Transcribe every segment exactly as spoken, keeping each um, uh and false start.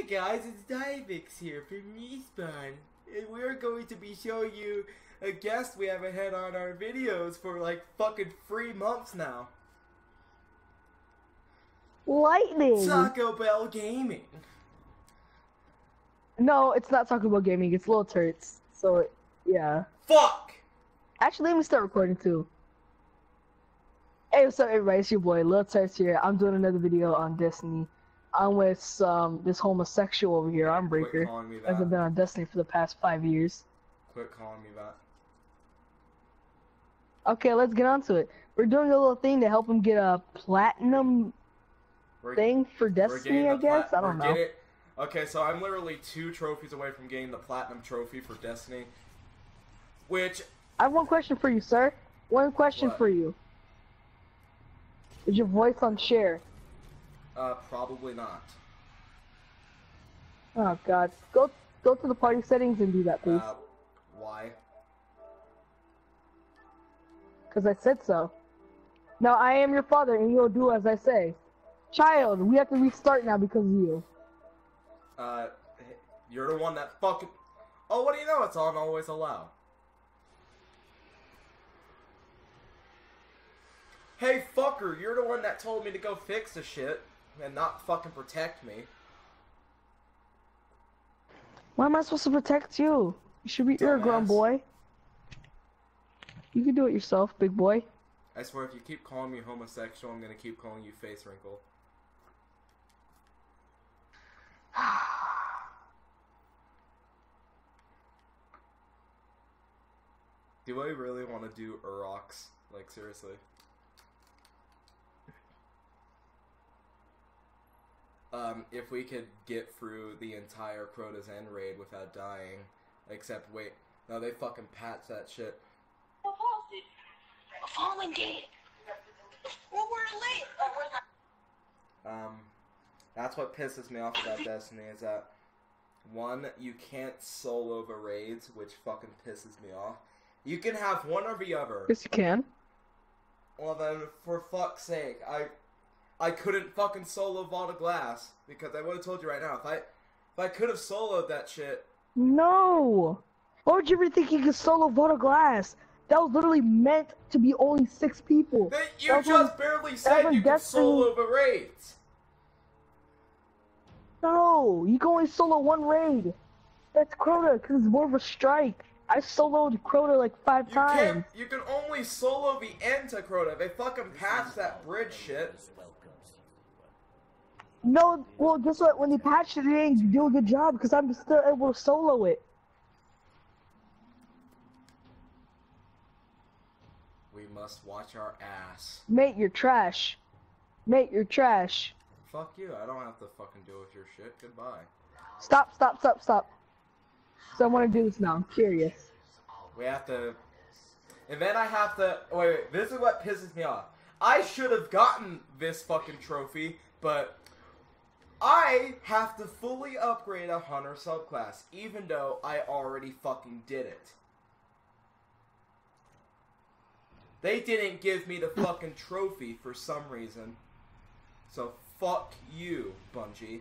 Hey guys, it's Diavx here from Respawn, and we're going to be showing you a guest we haven't had on our videos for like fucking three months now. Lightning! Taco Bell Gaming! No, it's not Taco Bell Gaming, it's Lil Turts, so yeah. Fuck! Actually, let me start recording too. Hey, what's up everybody, it's your boy Lil Turts here. I'm doing another video on Destiny. I'm with um, this homosexual over here, Armbreaker. I've been on Destiny for the past five years. Quit calling me that. Okay, let's get on to it. We're doing a little thing to help him get a platinum we're, thing for Destiny, I guess? I don't know. It. Okay, so I'm literally two trophies away from getting the platinum trophy for Destiny. Which... I have one question for you, sir. One question what? for you. Is your voice on share? Uh, probably not. Oh god. Go go to the party settings and do that, please. Uh, why? Because I said so. Now I am your father and you'll do as I say. Child, we have to restart now because of you. Uh, you're the one that fucking... Oh, what do you know? It's on Always Allow. Hey, fucker, you're the one that told me to go fix the shit. And not fucking protect me. Why am I supposed to protect you? You should be your grown boy. You can do it yourself, big boy. I swear, if you keep calling me homosexual, I'm gonna keep calling you face wrinkle. Do I really want to do Urox? Like, seriously. Um, if we could get through the entire Crota's End raid without dying, except wait, no, they fucking patched that shit. We're falling dead. Well, we're late. Oh, we're not. Um, that's what pisses me off about Destiny is that one, you can't solo over raids, which fucking pisses me off. You can have one or the other. Yes, you can. Well then, for fuck's sake, I. I couldn't fucking solo Vault of Glass, because I would have told you right now, if I if I could have soloed that shit. No! Why would you ever think you could solo Vault of Glass? That was literally meant to be only six people. Then you that just when, barely said you could solo the raids. No, you can only solo one raid. That's Crota, because it's more of a strike. I soloed Crota like five you times. You can only solo the end to Crota. They fucking patched that bridge shit. No, well, guess what? When they patched it, they didn't do a good job because I'm still able to solo it. We must watch our ass. Mate, you're trash. Mate, you're trash. Fuck you. I don't have to fucking deal with your shit. Goodbye. Stop, stop, stop, stop. So I want to do this now. I'm curious. We have to... And then I have to... Wait, wait. This is what pisses me off. I should have gotten this fucking trophy, but... I have to fully upgrade a Hunter subclass, even though I already fucking did it. They didn't give me the fucking trophy for some reason. So fuck you, Bungie.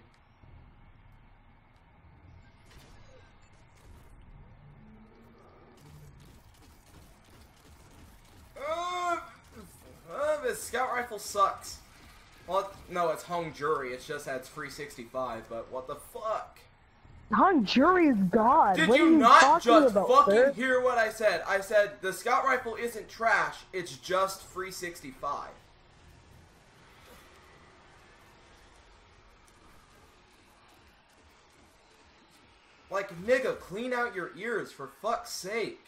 Uh, uh, this scout rifle sucks. Well, no, it's Hung Jury. It's just that's three sixty-five, but what the fuck? Hung Jury is god. Did you not just fucking hear what I said? I said the scout rifle isn't trash. It's just three sixty-five. Like, nigga, clean out your ears for fuck's sake.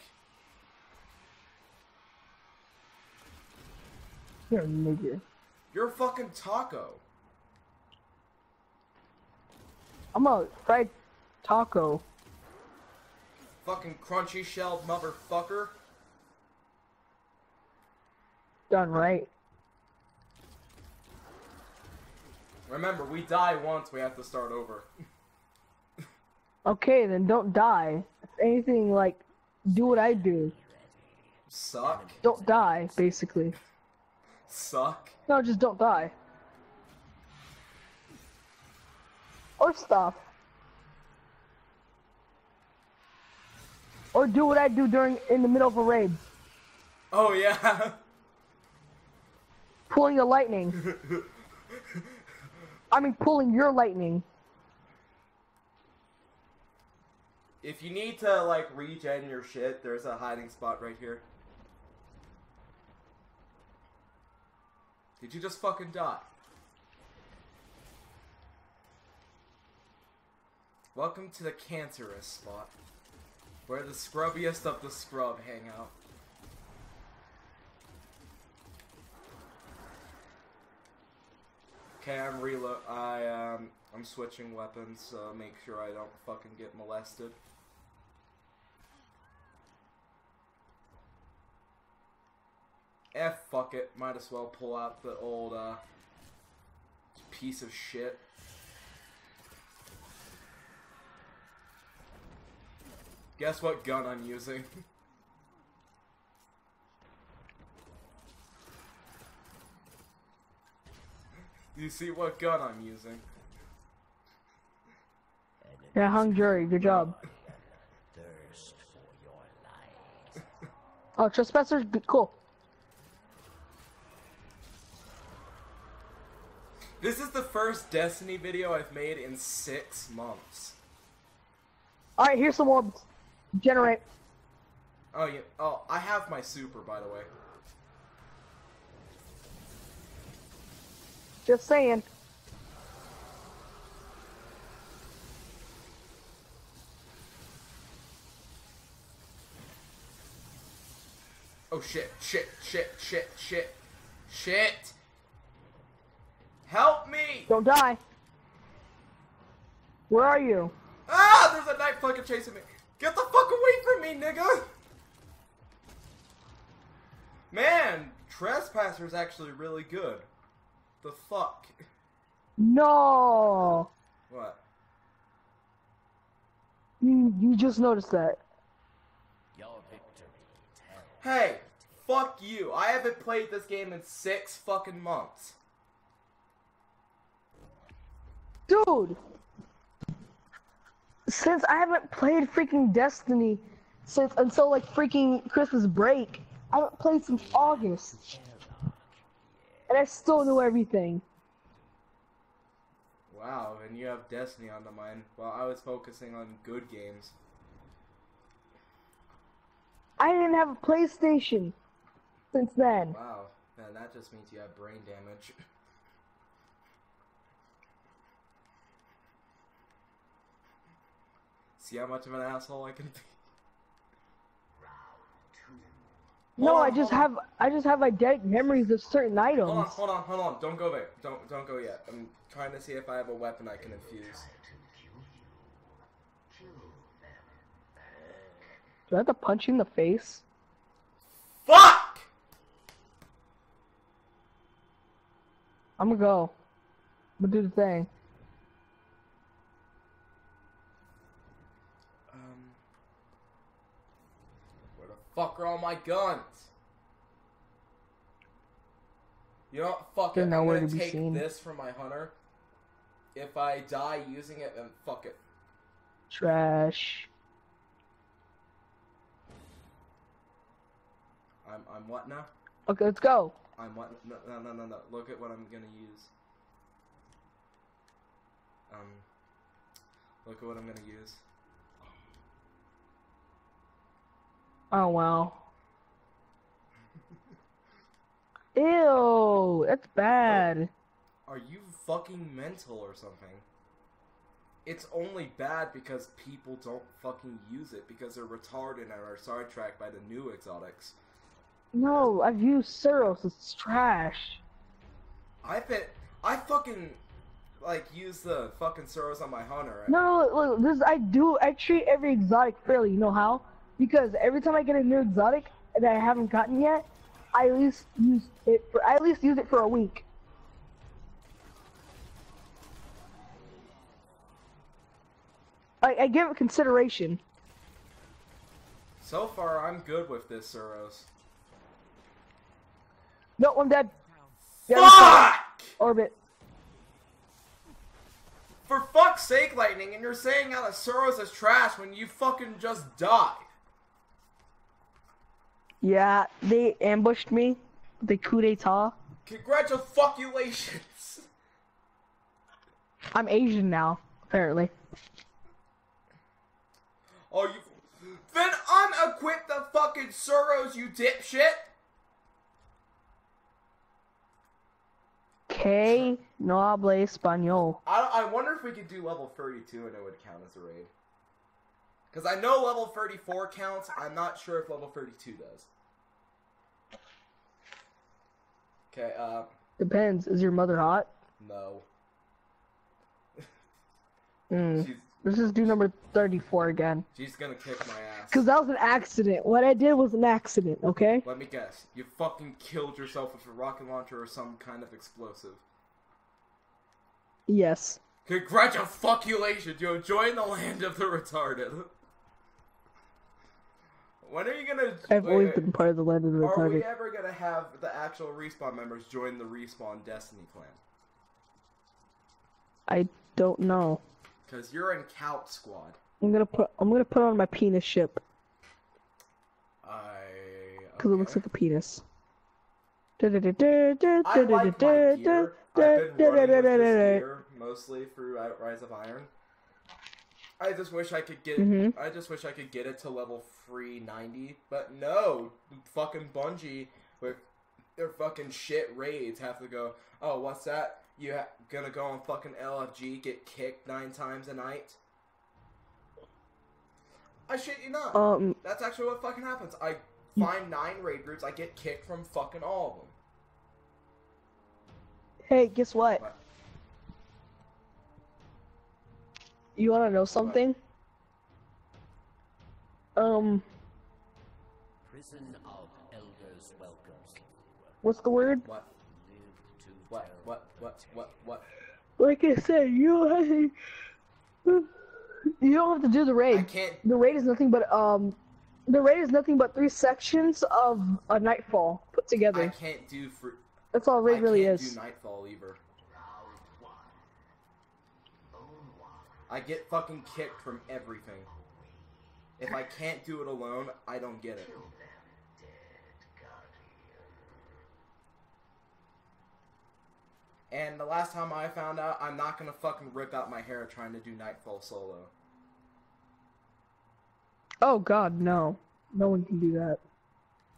You're a nigga. You're a fucking taco. I'm a fried taco. Fucking crunchy shelled motherfucker. Done right. Remember, we die once, we have to start over. Okay, then don't die. If anything, like, do what I do. Suck. Don't die, basically. Suck. No, just don't die. Or stop. Or do what I do during in the middle of a raid. Oh yeah. Pulling a lightning. I mean pulling your lightning. If you need to like regen your shit, there's a hiding spot right here. Did you just fucking die? Welcome to the cancerous spot, where the scrubbiest of the scrub hang out. Okay, I'm reload. I um, I'm switching weapons, so make sure I don't fucking get molested. Eh, fuck it. Might as well pull out the old uh, piece of shit. Guess what gun I'm using. You see what gun I'm using? Yeah, Hung Jury, good job. Thirst for your lives. Oh, Trespasser's good, cool. This is the first Destiny video I've made in six months. Alright, here's some orbs. Generate. Oh yeah. Oh, I have my super, by the way. Just saying. Oh shit! Shit! Shit! Shit! Shit! Shit! Help me! Don't die. Where are you? Ah! There's a knife fucking chasing me. Get the fuck away from me, nigga! Man, Trespasser's actually really good. The fuck? No! What? You, you just noticed that. Hey, fuck you. I haven't played this game in six fucking months. Dude! Since I haven't played freaking Destiny since until like freaking Christmas break, I haven't played since August, and I still know everything. Wow, and you have Destiny on the mind while I was focusing on good games. I didn't have a PlayStation since then. Wow, man, that just means you have brain damage. See how much of an asshole I can be. No, on, I just have on. I just have eidetic memories of certain items. Hold on, hold on, hold on! Don't go there. Don't don't go yet. I'm trying to see if I have a weapon I can infuse. Do I have to punch you in the face? Fuck! I'm gonna go. I'm gonna do the thing. Fuck are all my guns? You know what? Fuck it. I'm gonna take this from my hunter. If I die using it, then fuck it. Trash. I'm I'm what now? Okay, let's go. I'm what? No no no no no. Look at what I'm gonna use. Um. Look at what I'm gonna use. Oh wow. Ew, that's bad. Are you fucking mental or something? It's only bad because people don't fucking use it because they're retarded and are sidetracked by the new exotics. No, I've used Suros, it's trash. I bet I fucking like use the fucking Suros on my hunter. No, look, this I do I treat every exotic fairly, you know how? Because every time I get a new exotic that I haven't gotten yet, I at least use it for I at least use it for a week. I, I give it consideration. So far, I'm good with this, Suros. No, I'm dead. Fuck! Yeah, orbit. For fuck's sake, Lightning, and you're saying how the Suros is trash when you fucking just died. Yeah, they ambushed me. The coup d'etat. Congratulations! I'm Asian now, apparently. Oh, you... Then unequip the fucking Suros, you dipshit! Que no hable español. I, I wonder if we could do level thirty-two and it would count as a raid. Because I know level thirty-four counts, I'm not sure if level thirty-two does. Okay, uh... depends. Is your mother hot? No. mm. She's... Let's just do number thirty-four again. She's gonna kick my ass. Because that was an accident. What I did was an accident, okay? Let me guess. You fucking killed yourself with a rocket launcher or some kind of explosive. Yes. Congratulations, you have joined the land of the retarded. When are you gonna? I've wait, always wait. been part of the land of the retarded. Are we ever gonna have the actual Respawn members join the Respawn Destiny clan? I don't know. Cause you're in Couch Squad. I'm gonna put. I'm gonna put on my penis ship. I. Okay. Cause it looks like a penis. I like my gear. I've been running with this gear mostly throughout Rise of Iron. I just wish I could get. Mm-hmm. I just wish I could get it to level three ninety, but no, fucking Bungie with their fucking shit raids have to go. Oh, what's that? You ha gonna go on fucking L F G, get kicked nine times a night? I shit you not. Um. That's actually what fucking happens. I find nine raid groups. I get kicked from fucking all of them. Hey, guess what? What? You wanna know something? What? Um. Prison of Elders welcomes. What's the word? What? What? What? What? What? What? Like I said, you don't have to, you don't have to do the raid. I can't. The raid is nothing but um. The raid is nothing but three sections of a Nightfall put together. I can't do for. That's all raid really is. I can't do Nightfall either. I get fucking kicked from everything. If I can't do it alone, I don't get it. And the last time I found out, I'm not gonna fucking rip out my hair trying to do Nightfall solo. Oh god, no. No one can do that.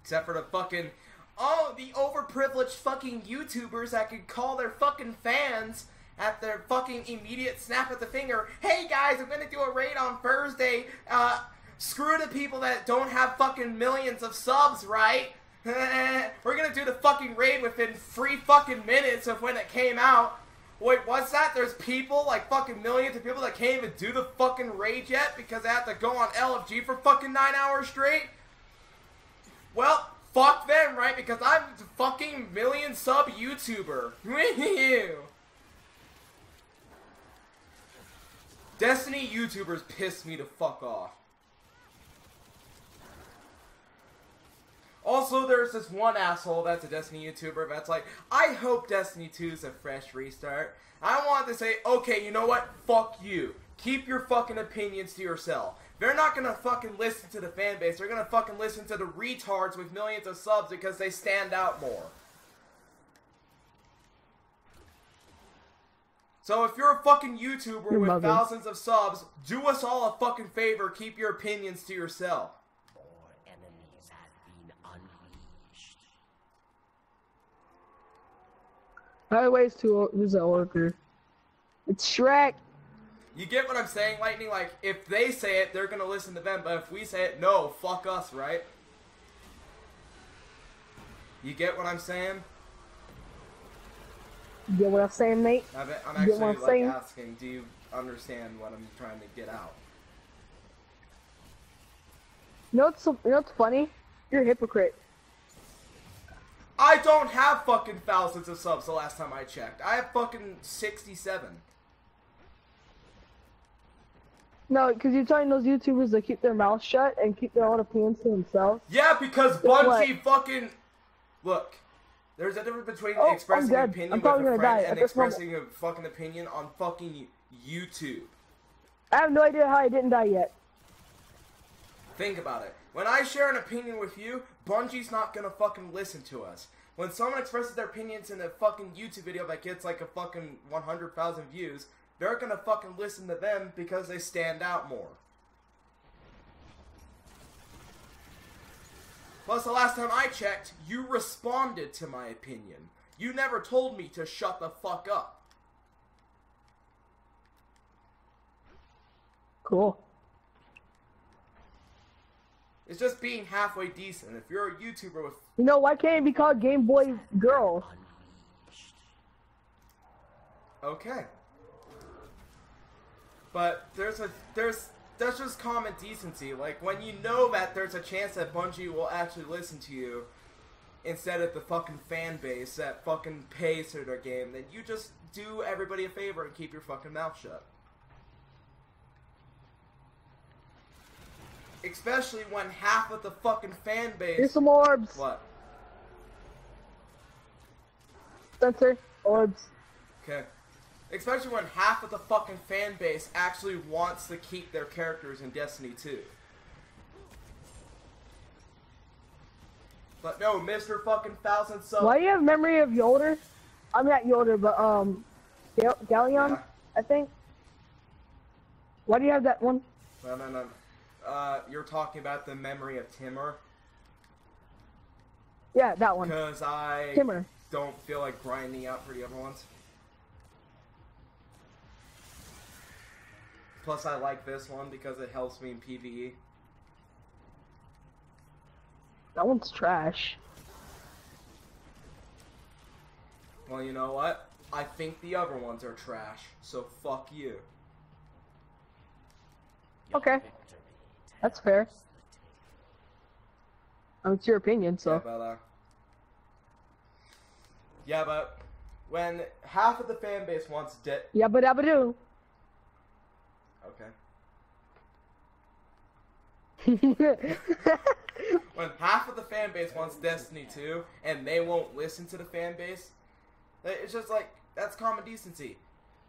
Except for the fucking... Oh, the overprivileged fucking YouTubers that could call their fucking fans at their fucking immediate snap of the finger. Hey guys, I'm gonna do a raid on Thursday. Uh, screw the people that don't have fucking millions of subs, right? We're gonna do the fucking raid within three fucking minutes of when it came out. Wait, what's that? There's people, like fucking millions of people that can't even do the fucking raid yet because they have to go on L F G for fucking nine hours straight? Well... fuck them, right? Because I'm the fucking million sub YouTuber. Destiny YouTubers piss me the fuck off. Also, there's this one asshole that's a Destiny YouTuber that's like, I hope Destiny two's a fresh restart. I want to say, okay, you know what? Fuck you. Keep your fucking opinions to yourself. They're not gonna fucking listen to the fan base. They're gonna fucking listen to the retards with millions of subs because they stand out more. So if you're a fucking YouTuber your with mother. thousands of subs, do us all a fucking favor. Keep your opinions to yourself. More enemies have been unleashed. By the way, it's too old. Who's that order? It's Shrek. You get what I'm saying, Lightning? Like, if they say it, they're gonna listen to them, but if we say it, no, fuck us, right? You get what I'm saying? You get what I'm saying, mate? I'm, I'm actually, like, saying? asking, do you understand what I'm trying to get out? You know what's, you know what's funny? You're a hypocrite. I don't have fucking thousands of subs the last time I checked. I have fucking sixty-seven. No, because you're telling those YouTubers to keep their mouth shut and keep their own opinions to themselves. Yeah, because Bungie fucking... Look, there's a difference between oh, expressing an opinion with a friend and expressing moment. a fucking opinion on fucking YouTube. I have no idea how I didn't die yet. Think about it. When I share an opinion with you, Bungie's not gonna fucking listen to us. When someone expresses their opinions in a fucking YouTube video that gets like a fucking one hundred thousand views, they're gonna fucking listen to them because they stand out more. Plus, the last time I checked, you responded to my opinion. You never told me to shut the fuck up. Cool. It's just being halfway decent. If you're a YouTuber with... You know, why can't it be called Game Boy Girl? Okay. But there's a... there's... that's just common decency. Like, when you know that there's a chance that Bungie will actually listen to you instead of the fucking fan base that fucking pays for their game, then you just do everybody a favor and keep your fucking mouth shut. Especially when half of the fucking fan base... Here's some orbs! What? Spencer, orbs. Okay. Especially when half of the fucking fan base actually wants to keep their characters in Destiny two. But no, Mister fucking Thousand Subs. Why do you have memory of Yolder? I'm not Yolder, but um, Gal Galleon, yeah. I think. Why do you have that one? No, no, no. Uh, you're talking about the memory of Timur. Yeah, that one. Because I Timur. don't feel like grinding out for the other ones. Plus, I like this one because it helps me in PvE. That one's trash. Well, you know what? I think the other ones are trash, so fuck you. Okay. That's fair. I mean, it's your opinion, so... Yeah, but, uh... yeah, but when half of the fan base wants dead... Yeah, but I do. Okay. When half of the fan base wants Destiny two and they won't listen to the fan base, it's just like, that's common decency.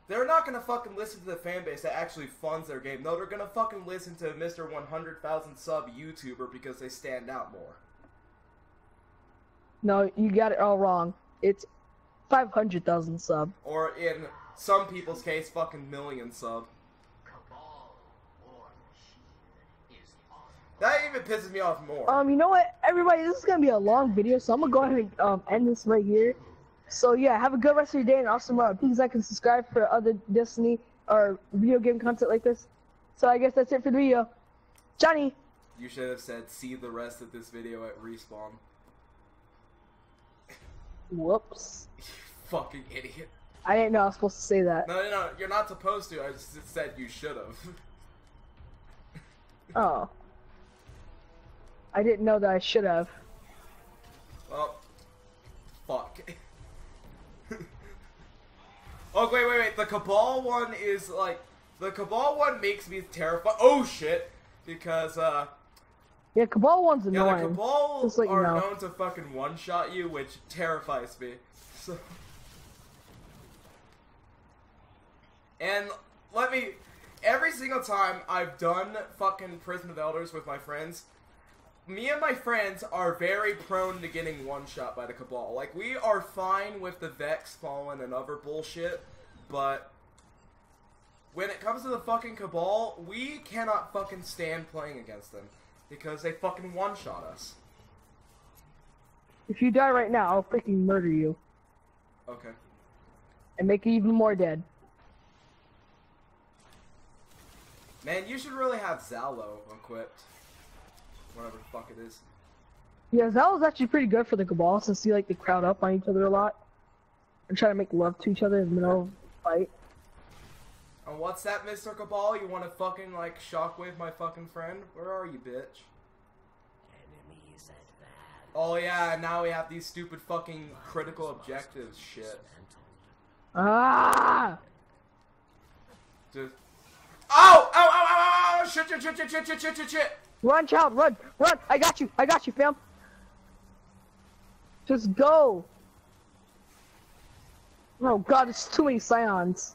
They're not gonna fucking listen to the fan base that actually funds their game. No, they're gonna fucking listen to Mister one hundred thousand sub YouTuber because they stand out more. No, you got it all wrong. It's five hundred thousand sub. Or in some people's case, fucking million sub. That even pisses me off more. Um, you know what, everybody, this is gonna be a long video, so I'm gonna go ahead and um, end this right here. So yeah, have a good rest of your day and awesome tomorrow. Please like and subscribe for other Destiny or video game content like this. So I guess that's it for the video. Johnny! You should have said, see the rest of this video at Respawn. Whoops. You fucking idiot. I didn't know I was supposed to say that. No, no, no, you're not supposed to. I just said you should have. Oh. I didn't know that I should have. Well, fuck. Oh, wait, wait, wait. The Cabal one is like... The Cabal one makes me terrified. Oh, shit. Because, uh... yeah, Cabal one's annoying. Yeah, the Cabals are know. known to fucking one-shot you, which terrifies me. So... And let me... Every single time I've done fucking Prison of Elders with my friends... Me and my friends are very prone to getting one-shot by the Cabal. Like, we are fine with the Vex, Fallen, and other bullshit, but when it comes to the fucking Cabal, we cannot fucking stand playing against them because they fucking one-shot us. If you die right now, I'll freaking murder you. Okay. And make you even more dead. Man, you should really have Zalo equipped. Whatever the fuck it is. Yeah, that was actually pretty good for the Cabal since you like they crowd up on each other a lot and try to make love to each other in the middle of the fight. And what's that, Mister Cabal? You want to fucking like shockwave my fucking friend? Where are you, bitch? Enemies advanced. Oh yeah, and now we have these stupid fucking critical objectives shit. Ah! Just. Oh! Oh! Oh! Oh! Oh! Shit! Shit! Shit! Shit! Shit! Shit! Shit! Shit! Shit! Run, child, run, run! I got you, I got you, fam. Just go. Oh God, it's too many scions.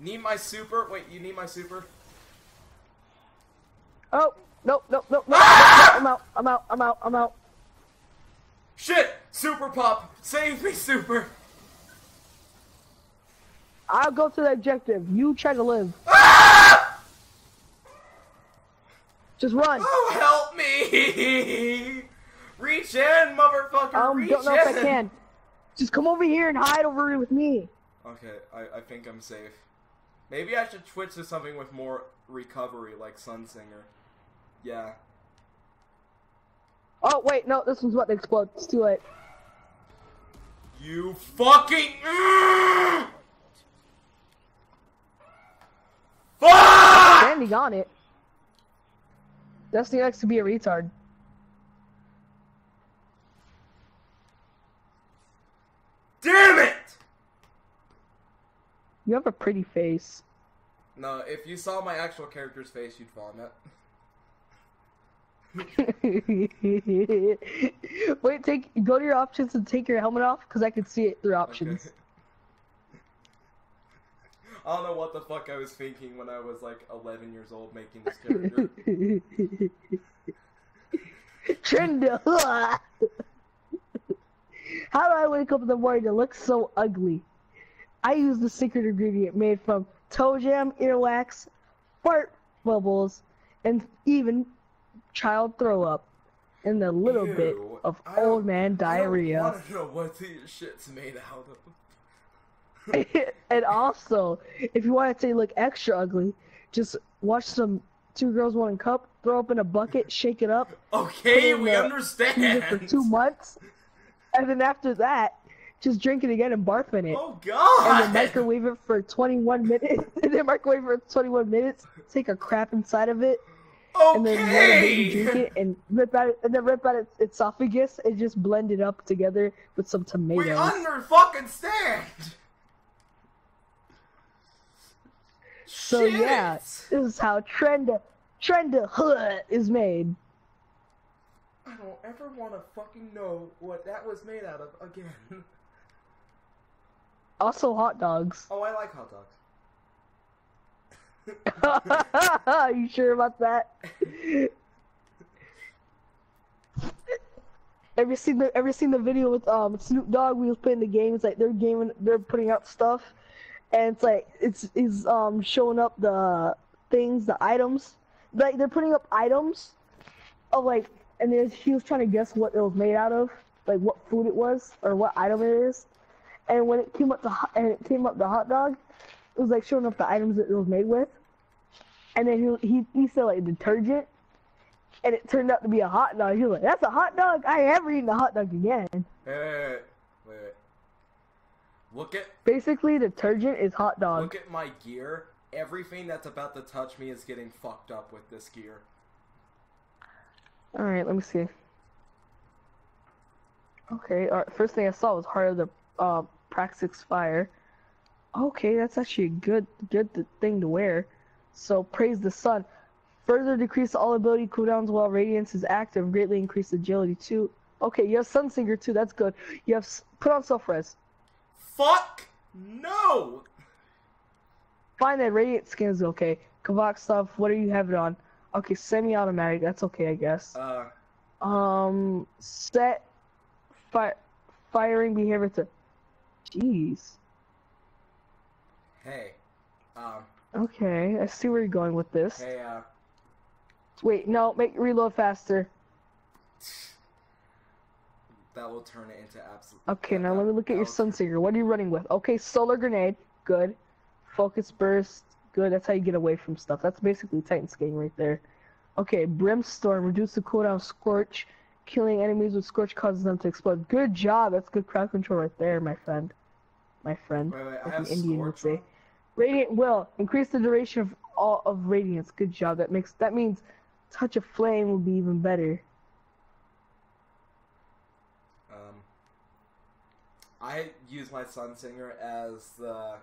Need my super? Wait, you need my super? Oh, no, no, no, no, ah! no, no, I'm out, I'm out, I'm out, I'm out. Shit! Super Pop! Save me, Super! I'll go to the objective. You try to live. Ah! Just run. Oh, help me! Reach in, motherfucker, um, reach in! I don't know if I can. Just come over here and hide over here with me. Okay, I, I think I'm safe. Maybe I should switch to something with more recovery, like Sunsinger. Yeah. Oh, wait, no, this one's about to explode. It's too late. You fucking... Fuck! Standing on it. Destiny likes to be a retard. Damn it! You have a pretty face. No, if you saw my actual character's face, you'd vomit. Wait, take go to your options and take your helmet off, because I could see it through options. Okay. I don't know what the fuck I was thinking when I was like eleven years old making this character. Trenda. How do I wake up in the morning that looks so ugly? I use the secret ingredient made from toe jam, earwax, fart bubbles, and even child throw up, and a little Ew, bit of I old man diarrhea. I don't know what these shit's made out of. And also, if you want it to look extra ugly, just watch some Two Girls One Cup, throw up in a bucket, shake it up. Okay, we understand. For two months, and then after that, just drink it again and barf in it. Oh God! And then microwave it for twenty-one minutes. And then microwave it for twenty-one minutes. Take a crap inside of it. Okay. And then let it drink it and rip out, and then rip out its esophagus and just blend it up together with some tomatoes. We under fucking stand. So Shit. yeah, this is how Trenda Trenda Hood is made. I don't ever want to fucking know what that was made out of again. Also, hot dogs. Oh, I like hot dogs. Are you sure about that? Ever seen the ever seen the video with um Snoop Dogg? We was playing the game. It's like they're gaming, they're putting out stuff, and it's like it's is um showing up the things, the items. Like they're putting up items of like, and there's he was trying to guess what it was made out of, like what food it was or what item it is, and when it came up the and it came up the hot dog. It was like showing up the items that it was made with, and then he he, he said like detergent, and it turned out to be a hot dog. He was like, "That's a hot dog. I ain't ever eaten a hot dog again." Hey, wait, wait, wait. Look at basically detergent is hot dog. Look at my gear. Everything that's about to touch me is getting fucked up with this gear. All right, let me see. Okay, all right. First thing I saw was Heart of the uh, Praxis Fire. Okay, that's actually a good good thing to wear. So, Praise the Sun. Further decrease all ability cooldowns while Radiance is active. Greatly increase agility too. Okay, you have Sunsinger too. That's good. You have... Put on self-res. Fuck! No! Fine, that Radiant skin is okay. Kavak stuff. What do you have it on? Okay, semi-automatic. That's okay, I guess. Uh... Um... Set... Fire... Firing behavior to... Jeez. Hey, um... Okay, I see where you're going with this. Hey, uh... Wait, no, make reload faster. That will turn it into absolute... Okay, uh, now let me look at your Sunsinger. What are you running with? Okay, Solar Grenade. Good. Focus Burst. Good, that's how you get away from stuff. That's basically Titan's game right there. Okay, Brimstorm. Reduce the cooldown Scorch. Killing enemies with Scorch causes them to explode. Good job! That's good crowd control right there, my friend. My friend. Wait, wait, I have Indian would say. Radiant will increase the duration of all of Radiance. Good job. That makes that means Touch of Flame will be even better. Um, I use my Sunsinger as the.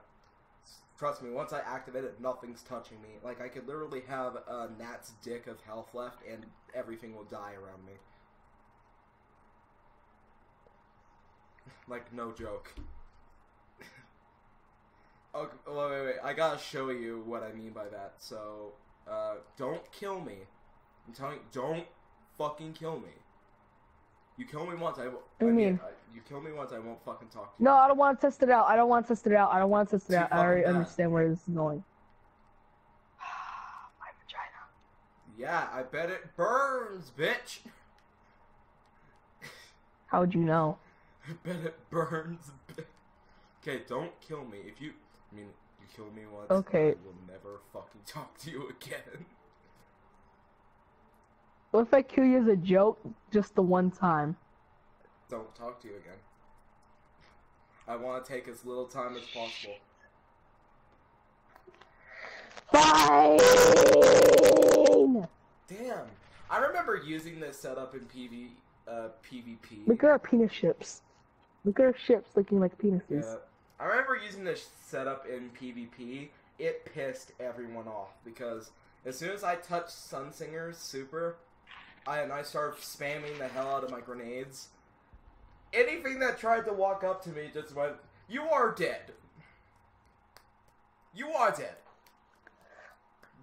Trust me, once I activate it, nothing's touching me. Like I could literally have a gnat's dick of health left, and everything will die around me. Like no joke. Okay, wait, wait, wait, I gotta show you what I mean by that, so, uh, don't kill me. I'm telling you, don't fucking kill me. You kill me once, I will. What do you I mean? mean I, you kill me once, I won't fucking talk to you. No, I don't want to test it out. I don't want to test it out. I don't want to test it out. I already bad. understand where this is going. My vagina. Yeah, I bet it burns, bitch. How would you know? I bet it burns, bitch. Okay, don't kill me. If you, I mean, you kill me once, okay. I will never fucking talk to you again. What if I kill you as a joke, just the one time? Don't talk to you again. I want to take as little time as possible. Fine! Damn. I remember using this setup in P V, uh, PvP. Look at our penis ships. Look at our ships looking like penises. Yeah. I remember using this setup in PvP. It pissed everyone off because as soon as I touched Sunsinger's super, I and I started spamming the hell out of my grenades. Anything that tried to walk up to me just went, "You are dead. You are dead.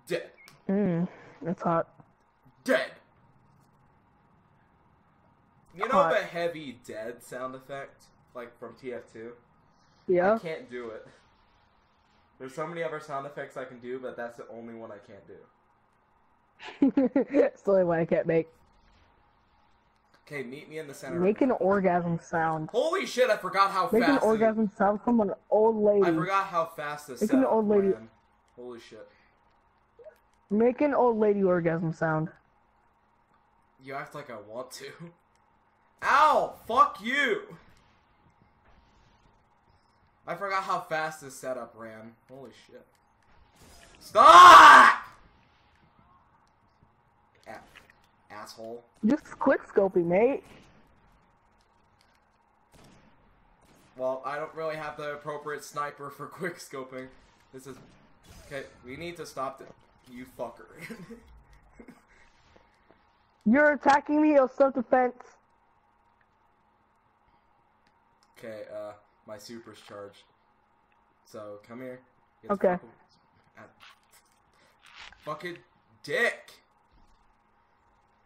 Dead." Mm, that's hot. Dead. You know hot. The heavy dead sound effect, like from T F two? Yeah. I can't do it. There's so many other sound effects I can do, but that's the only one I can't do. It's the only one I can't make. Okay, meet me in the center. Make an orgasm sound. Holy shit, I forgot how make fast. Make an orgasm it... sound from an old lady. I forgot how fast this sound. Make an old lady. Ran. Holy shit. Make an old lady orgasm sound. You act like I want to. Ow! Fuck you! I forgot how fast this setup ran. Holy shit. Stop! A asshole. Just quickscoping, mate. Well, I don't really have the appropriate sniper for quickscoping. This is... Okay, we need to stop this. You fucker. You're attacking me, you'll self-defense. Okay, uh... my super's charged. So, come here. Get okay. Fucking dick!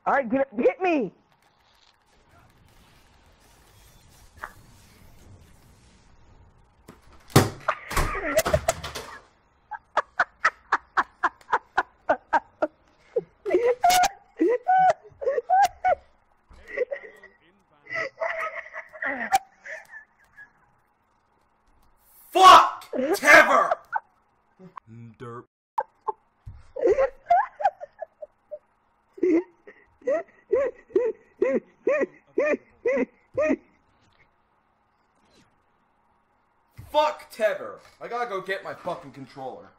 Alright, get, get me! Tether. I gotta go get my fucking controller.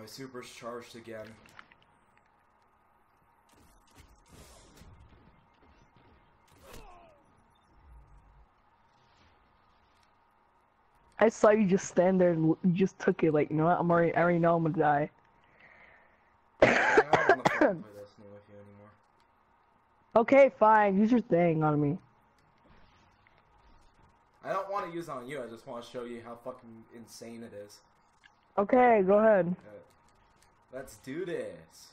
My super's charged again. I saw you just stand there and you just took it like, you know what, I'm already, I already know I'm gonna die. I don't wanna play Destiny with you anymore. Okay, fine, use your thing on me. I don't want to use it on you, I just want to show you how fucking insane it is. Okay, go ahead. Okay. Let's do this.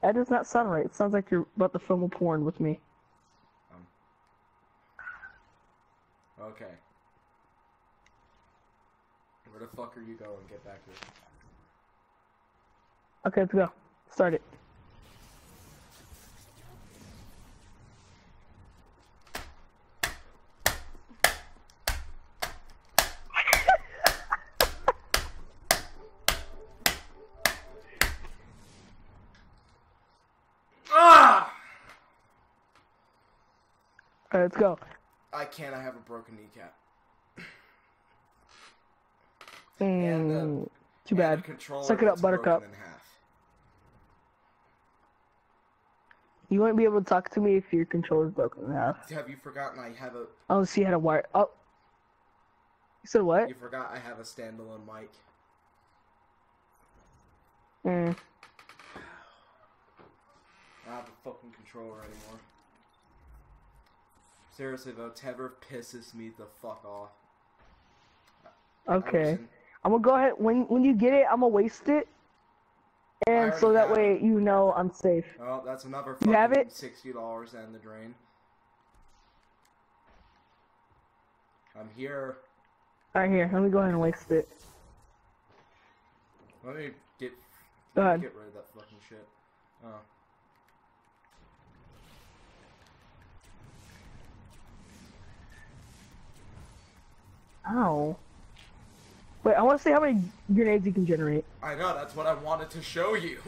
That does not sound right, it sounds like you're about to film a porn with me. Um. Okay. Where the fuck are you going? Get back here. Okay, let's go. Start it. Ah! Alright, let's go. I can't. I have a broken kneecap. And, uh, too bad. Suck it up, Buttercup. You won't be able to talk to me if your controller's broken in half. Have you forgotten I have a? Oh, so you had a wire. Oh, You said what? You forgot I have a standalone mic. Mm. I don't have a fucking controller anymore. Seriously though, Tether pisses me the fuck off. Okay. In... I'm gonna go ahead, when when you get it, I'm gonna waste it. And so that way it. You know I'm safe. Oh, that's another fucking you have it? sixty dollars down the drain. I'm here. Alright, here, let me go ahead and waste it. Let me get, let me get rid of that fucking shit. Oh. Ow. Wait, I want to see how many grenades you can generate. I know, that's what I wanted to show you.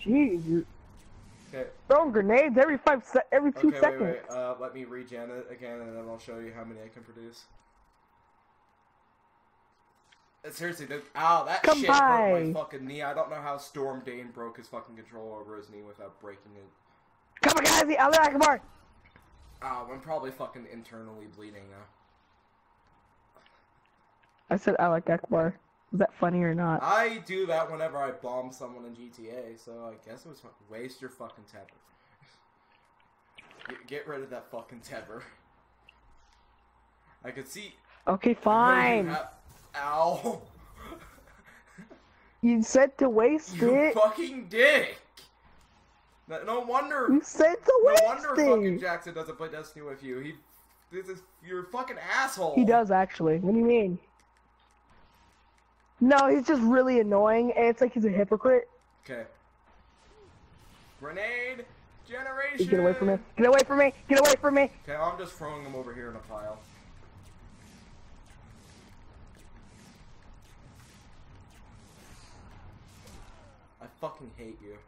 Jeez. Okay. Throwing grenades every five se every two okay, seconds. Wait, wait. Uh, let me regen it again, and then I'll show you how many I can produce. Seriously, this, ow, that Come shit by. broke my fucking knee. I don't know how Storm Dane broke his fucking control over his knee without breaking it. Come on, guys, Allah Akbar! Ow, I'm probably fucking internally bleeding now. I said Allah Akbar. Was that funny or not? I do that whenever I bomb someone in G T A, so I guess it was fun. Waste your fucking tether. Get rid of that fucking tether. I could see... Okay, fine. Have... Ow. You said to waste you it. You fucking dick. No, no wonder. You said to waste it. No wonder it. Fucking Jackson doesn't play Destiny with you. He... This is... You're a fucking asshole. He does, actually. What do you mean? No, he's just really annoying, and it's like he's a hypocrite. Okay. Grenade generation! Get away from me! Get away from me! Get away from me! Okay, I'm just throwing them over here in a pile. I fucking hate you.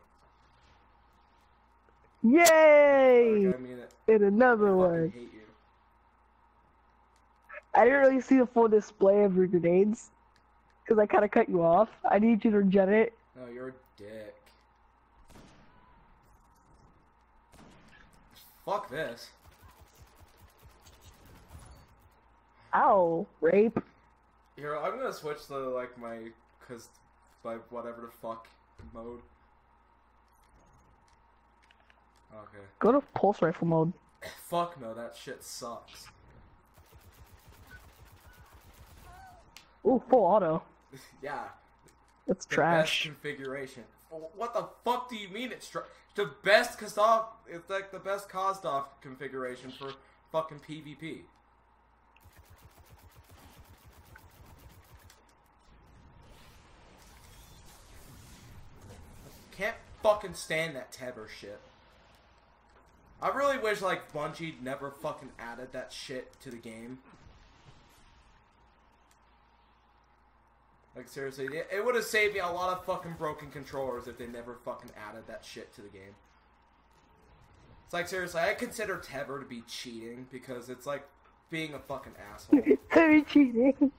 Yay! Okay, I mean it. And another one. I fucking hate you. I didn't really see the full display of your grenades. Because I kind of cut you off. I need you to regen it. No, oh, you're a dick. Fuck this. Ow, rape. Here, I'm gonna switch to like my, cause like whatever the fuck mode. Okay. Go to pulse rifle mode. Fuck no, that shit sucks. Ooh, full auto. Yeah. That's the trash. Best configuration. What the fuck do you mean it's trash? The best Kazdoff, it's like the best Kazdoff configuration for fucking PvP. I can't fucking stand that Tether shit. I really wish like Bungie never fucking added that shit to the game. Like, seriously, it would have saved me a lot of fucking broken controllers if they never fucking added that shit to the game. It's like, seriously, I consider Tether to be cheating because it's like being a fucking asshole. It's cheating.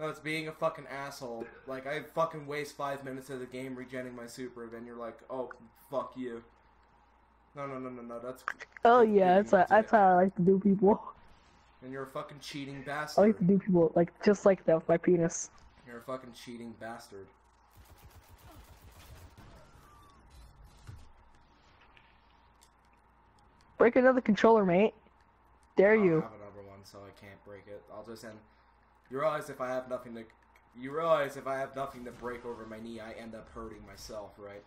No, it's being a fucking asshole. Like, I fucking waste five minutes of the game regening my super, and then you're like, oh, fuck you. No, no, no, no, no, that's... Oh, that's yeah, that's, what, that's how I like to do people. And you're a fucking cheating bastard. I like to do people, like, just like that with my penis. You're a fucking cheating bastard. Break another controller, mate. Dare you. I don't have another one, so I can't break it. I'll just end... You realize if I have nothing to... You realize if I have nothing to break over my knee, I end up hurting myself, right?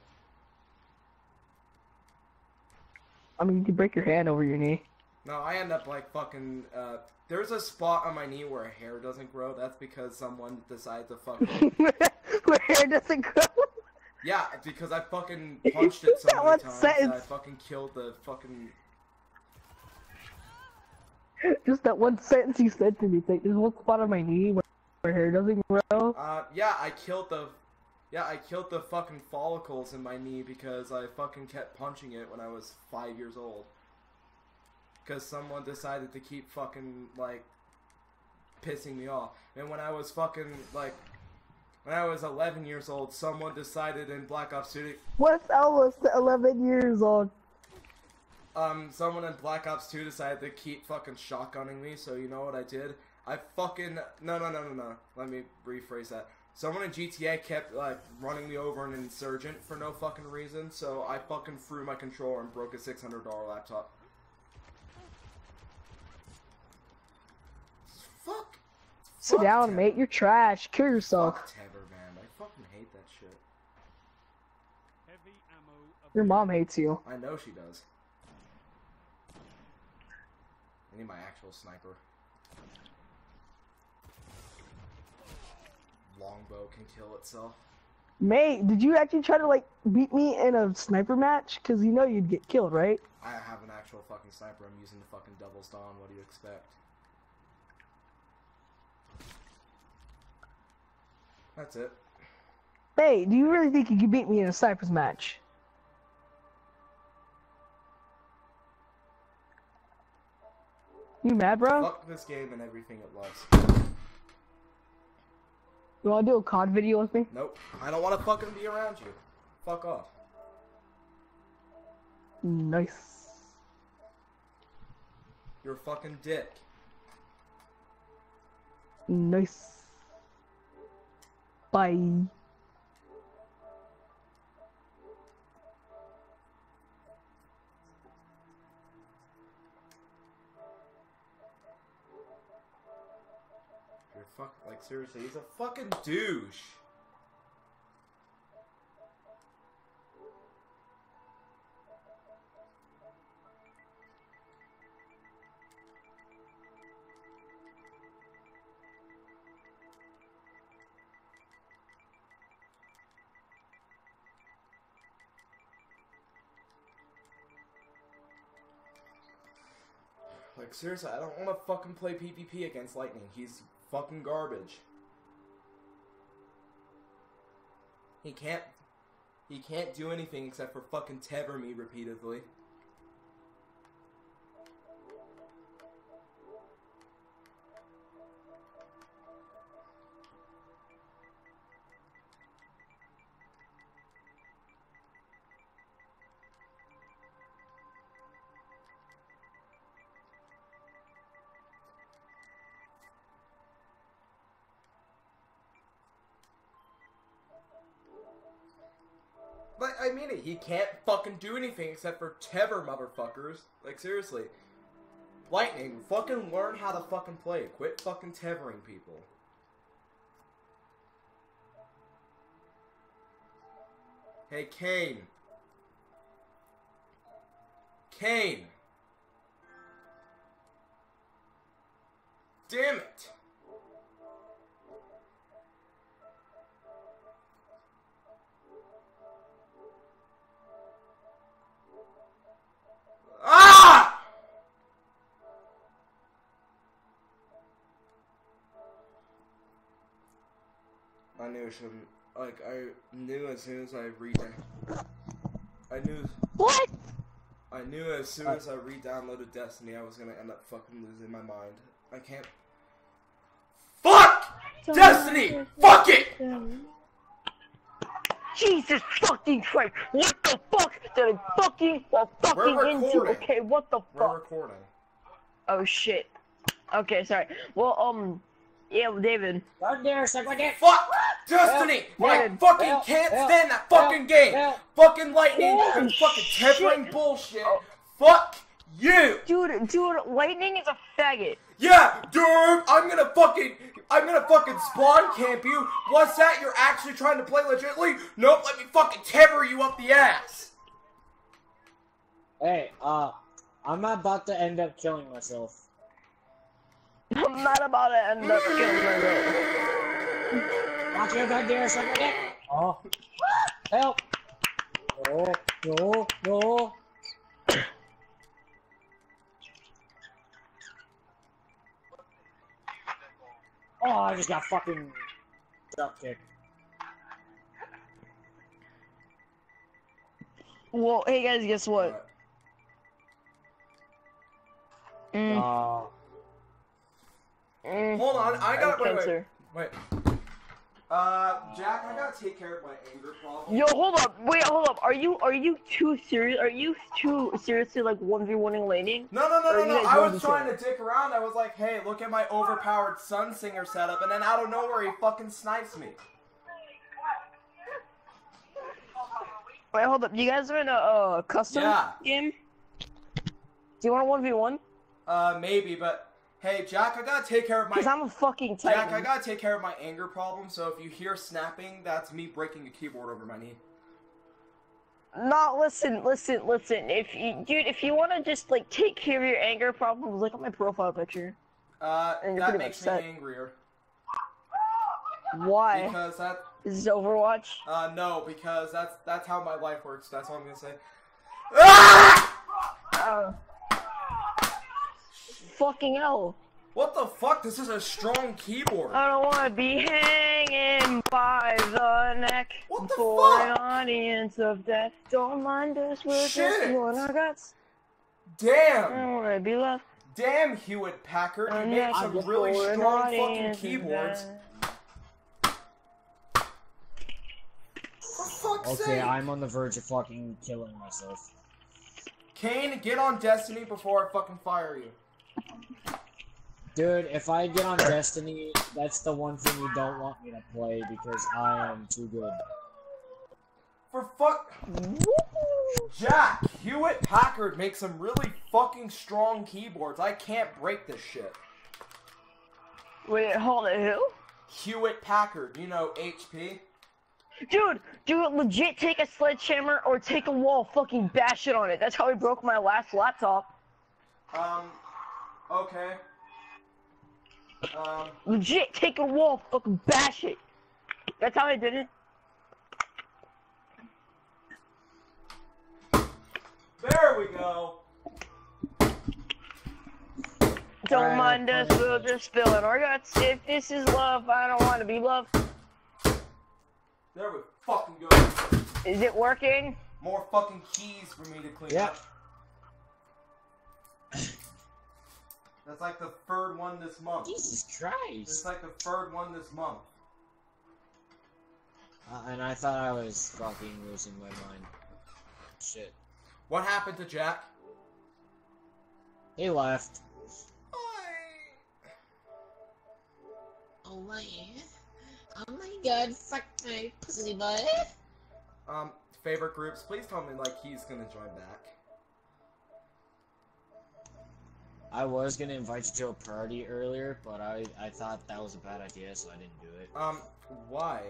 I mean, you can break your hand over your knee. No, I end up like fucking, uh, there's a spot on my knee where hair doesn't grow. That's because someone decided to fucking... Where hair doesn't grow? Yeah, because I fucking punched it so many times and I fucking killed the fucking... Just that one sentence you said to me, like, there's one spot on my knee where, where hair doesn't grow. Uh, yeah, I killed the... Yeah, I killed the fucking follicles in my knee because I fucking kept punching it when I was five years old. Because someone decided to keep fucking, like, pissing me off. And when I was fucking, like, when I was eleven years old, someone decided in Black Ops two... What's almost eleven years old? um, someone in Black Ops two decided to keep fucking shotgunning me, so you know what I did? I fucking... No, no, no, no, no. Let me rephrase that. Someone in G T A kept, like, running me over an insurgent for no fucking reason, so I fucking threw my controller and broke a six hundred dollar laptop. Fuck. Sit fuck down, Tether. Mate. You're trash. Kill yourself. Fuck Tether, man. I fucking hate that shit. Heavy ammo. Your mom hates you. I know she does. I need my actual sniper. Longbow can kill itself. Mate, did you actually try to like beat me in a sniper match? Cause you know you'd get killed, right? I have an actual fucking sniper. I'm using the fucking double stun. What do you expect? That's it. Hey, do you really think you could beat me in a sniper's match? You mad, bro? Fuck this game and everything it loves. You wanna do a C O D video with me? Nope. I don't wanna fucking be around you. Fuck off. Nice. You're a fucking dick. Nice. Bye. Fuck, like seriously, he's a fucking douche. Like seriously, I don't want to fucking play PvP against Lightning. He's fucking garbage. He can't he can't do anything except for fucking tether me repeatedly. But I mean it, he can't fucking do anything except for tether motherfuckers. Like seriously. Lightning, fucking learn how to fucking play. Quit fucking tethering people. Hey Kane. Kane. Damn it. I knew I shouldn't. Like, I knew as soon as I re- I knew- What?! I knew as soon as I re-downloaded Destiny, I was gonna end up fucking losing my mind. I can't- FUCK! Don't Destiny! FUCK it! Done. Jesus fucking Christ! What the fuck did I fucking- well, fucking into? Okay, what the fuck? We're recording. Oh shit. Okay, sorry. Well, um... yeah, well, David. Fuck there, suck like that. Fuck Destiny! Help, I David. fucking help, can't help, stand that fucking help, game! Help. Fucking Lightning oh, and fucking tethering bullshit! Oh. Fuck you! Dude, dude, Lightning is a faggot. Yeah, dude! I'm gonna fucking I'm gonna fucking spawn camp you! What's that? You're actually trying to play legitimately? Nope, let me fucking tether you up the ass! Hey, uh, I'm about to end up killing myself. I'm not about to end up killing myself. Watch out back there, suck my dick! Oh. Help! No, no, no! Oh, I just got fucking... duck kicked. Well, hey guys, guess what? Oh. Mm. Uh... Mm. Hold on, I got- wait, wait, wait. Uh, Jack, I gotta take care of my anger problem. Yo, hold up, wait, hold up. Are you are you too serious? Are you too seriously like one v one-ing laning? No, no, no, no, no. I was trying to dick around. I was like, hey, look at my overpowered Sunsinger setup, and then out of nowhere he fucking snipes me. Wait, hold up. You guys are in a uh, custom yeah. game? Do you want a one v one? Uh, maybe, but hey, Jack, I gotta take care of my. Cause I'm a fucking Titan. Jack, I gotta take care of my anger problem. So if you hear snapping, that's me breaking a keyboard over my knee. No, listen, listen, listen. If you, dude, if you wanna just like take care of your anger problems, look at my profile picture. Uh, and you're that pretty makes upset. me angrier. Why? Because that. Is this Overwatch? Uh, no, because that's that's how my life works. That's all I'm gonna say. Ah! Uh, fucking hell! What the fuck? This is a strong keyboard. I don't want to be hanging by the neck. What the for fuck? An audience of death. Don't mind us. We're just doing our guts. Damn. I don't want to be left. Damn, Hewitt Packard. You made some really strong fucking keyboards. Okay, sake. I'm on the verge of fucking killing myself. Kane, get on Destiny before I fucking fire you. Dude, if I get on Destiny, that's the one thing you don't want me to play because I am too good. For fuck... Jack, Hewitt Packard makes some really fucking strong keyboards. I can't break this shit. Wait, hold it, who? Hewitt Packard, you know, H P. Dude, dude, legit take a sledgehammer or take a wall, fucking bash it on it. That's how I broke my last laptop. Um, okay. Um. Legit take a wall, fucking bash it. That's how I did it. There we go. Don't mind us, we'll just spill in our guts. If this is love, I don't want to be loved. There we fucking go. Is it working? More fucking keys for me to clean yep. up. That's like the third one this month. Jesus Christ. It's like the third one this month. Uh, and I thought I was fucking losing my mind. Shit. What happened to Jack? He left. Oh my. Oh my god, fuck my pussy butt. Um, favorite groups, please tell me, like, he's gonna join back. I was gonna invite you to a party earlier, but I, I thought that was a bad idea, so I didn't do it. Um, why?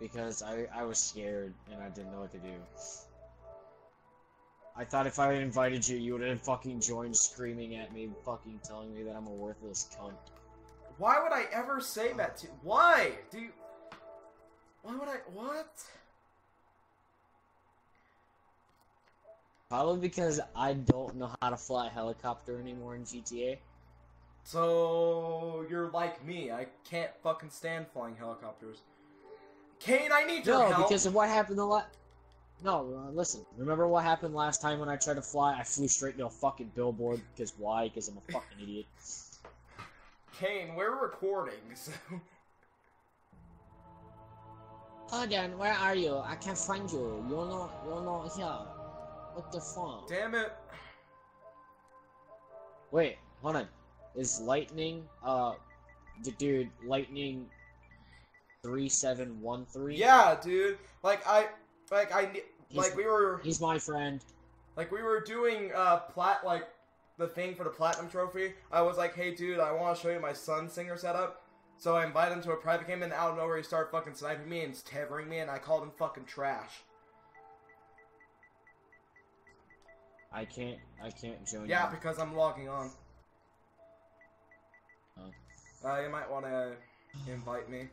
Because I, I was scared, and I didn't know what to do. I thought if I had invited you, you would have fucking joined screaming at me, fucking telling me that I'm a worthless cunt. Why would I ever say that to you? Why? Do you... Why would I... What? Probably because I don't know how to fly a helicopter anymore in G T A. So... You're like me. I can't fucking stand flying helicopters. Kane, I need your no, help! No, because of what happened the last... No, uh, listen. Remember what happened last time when I tried to fly? I flew straight into a fucking billboard. Because why? Because I'm a fucking idiot. Kane, we're recording, so... Hold on, where are you? I can't find you. You're not, you're not here. What the fuck? Damn it. Wait, hold on. Is Lightning, uh... the dude, Lightning... three seven one three? Yeah, dude. Like, I... Like, I... Like, he's, we were... He's my friend. Like, we were doing, uh, plat, like... the thing for the platinum trophy. I was like, hey dude, I want to show you my Sunsinger setup. So I invited him to a private game, and out of nowhere he started fucking sniping me and tethering me, and I called him fucking trash. I can't, I can't join yeah, you. Yeah, because I'm logging on. Huh. Uh, you might want to invite me.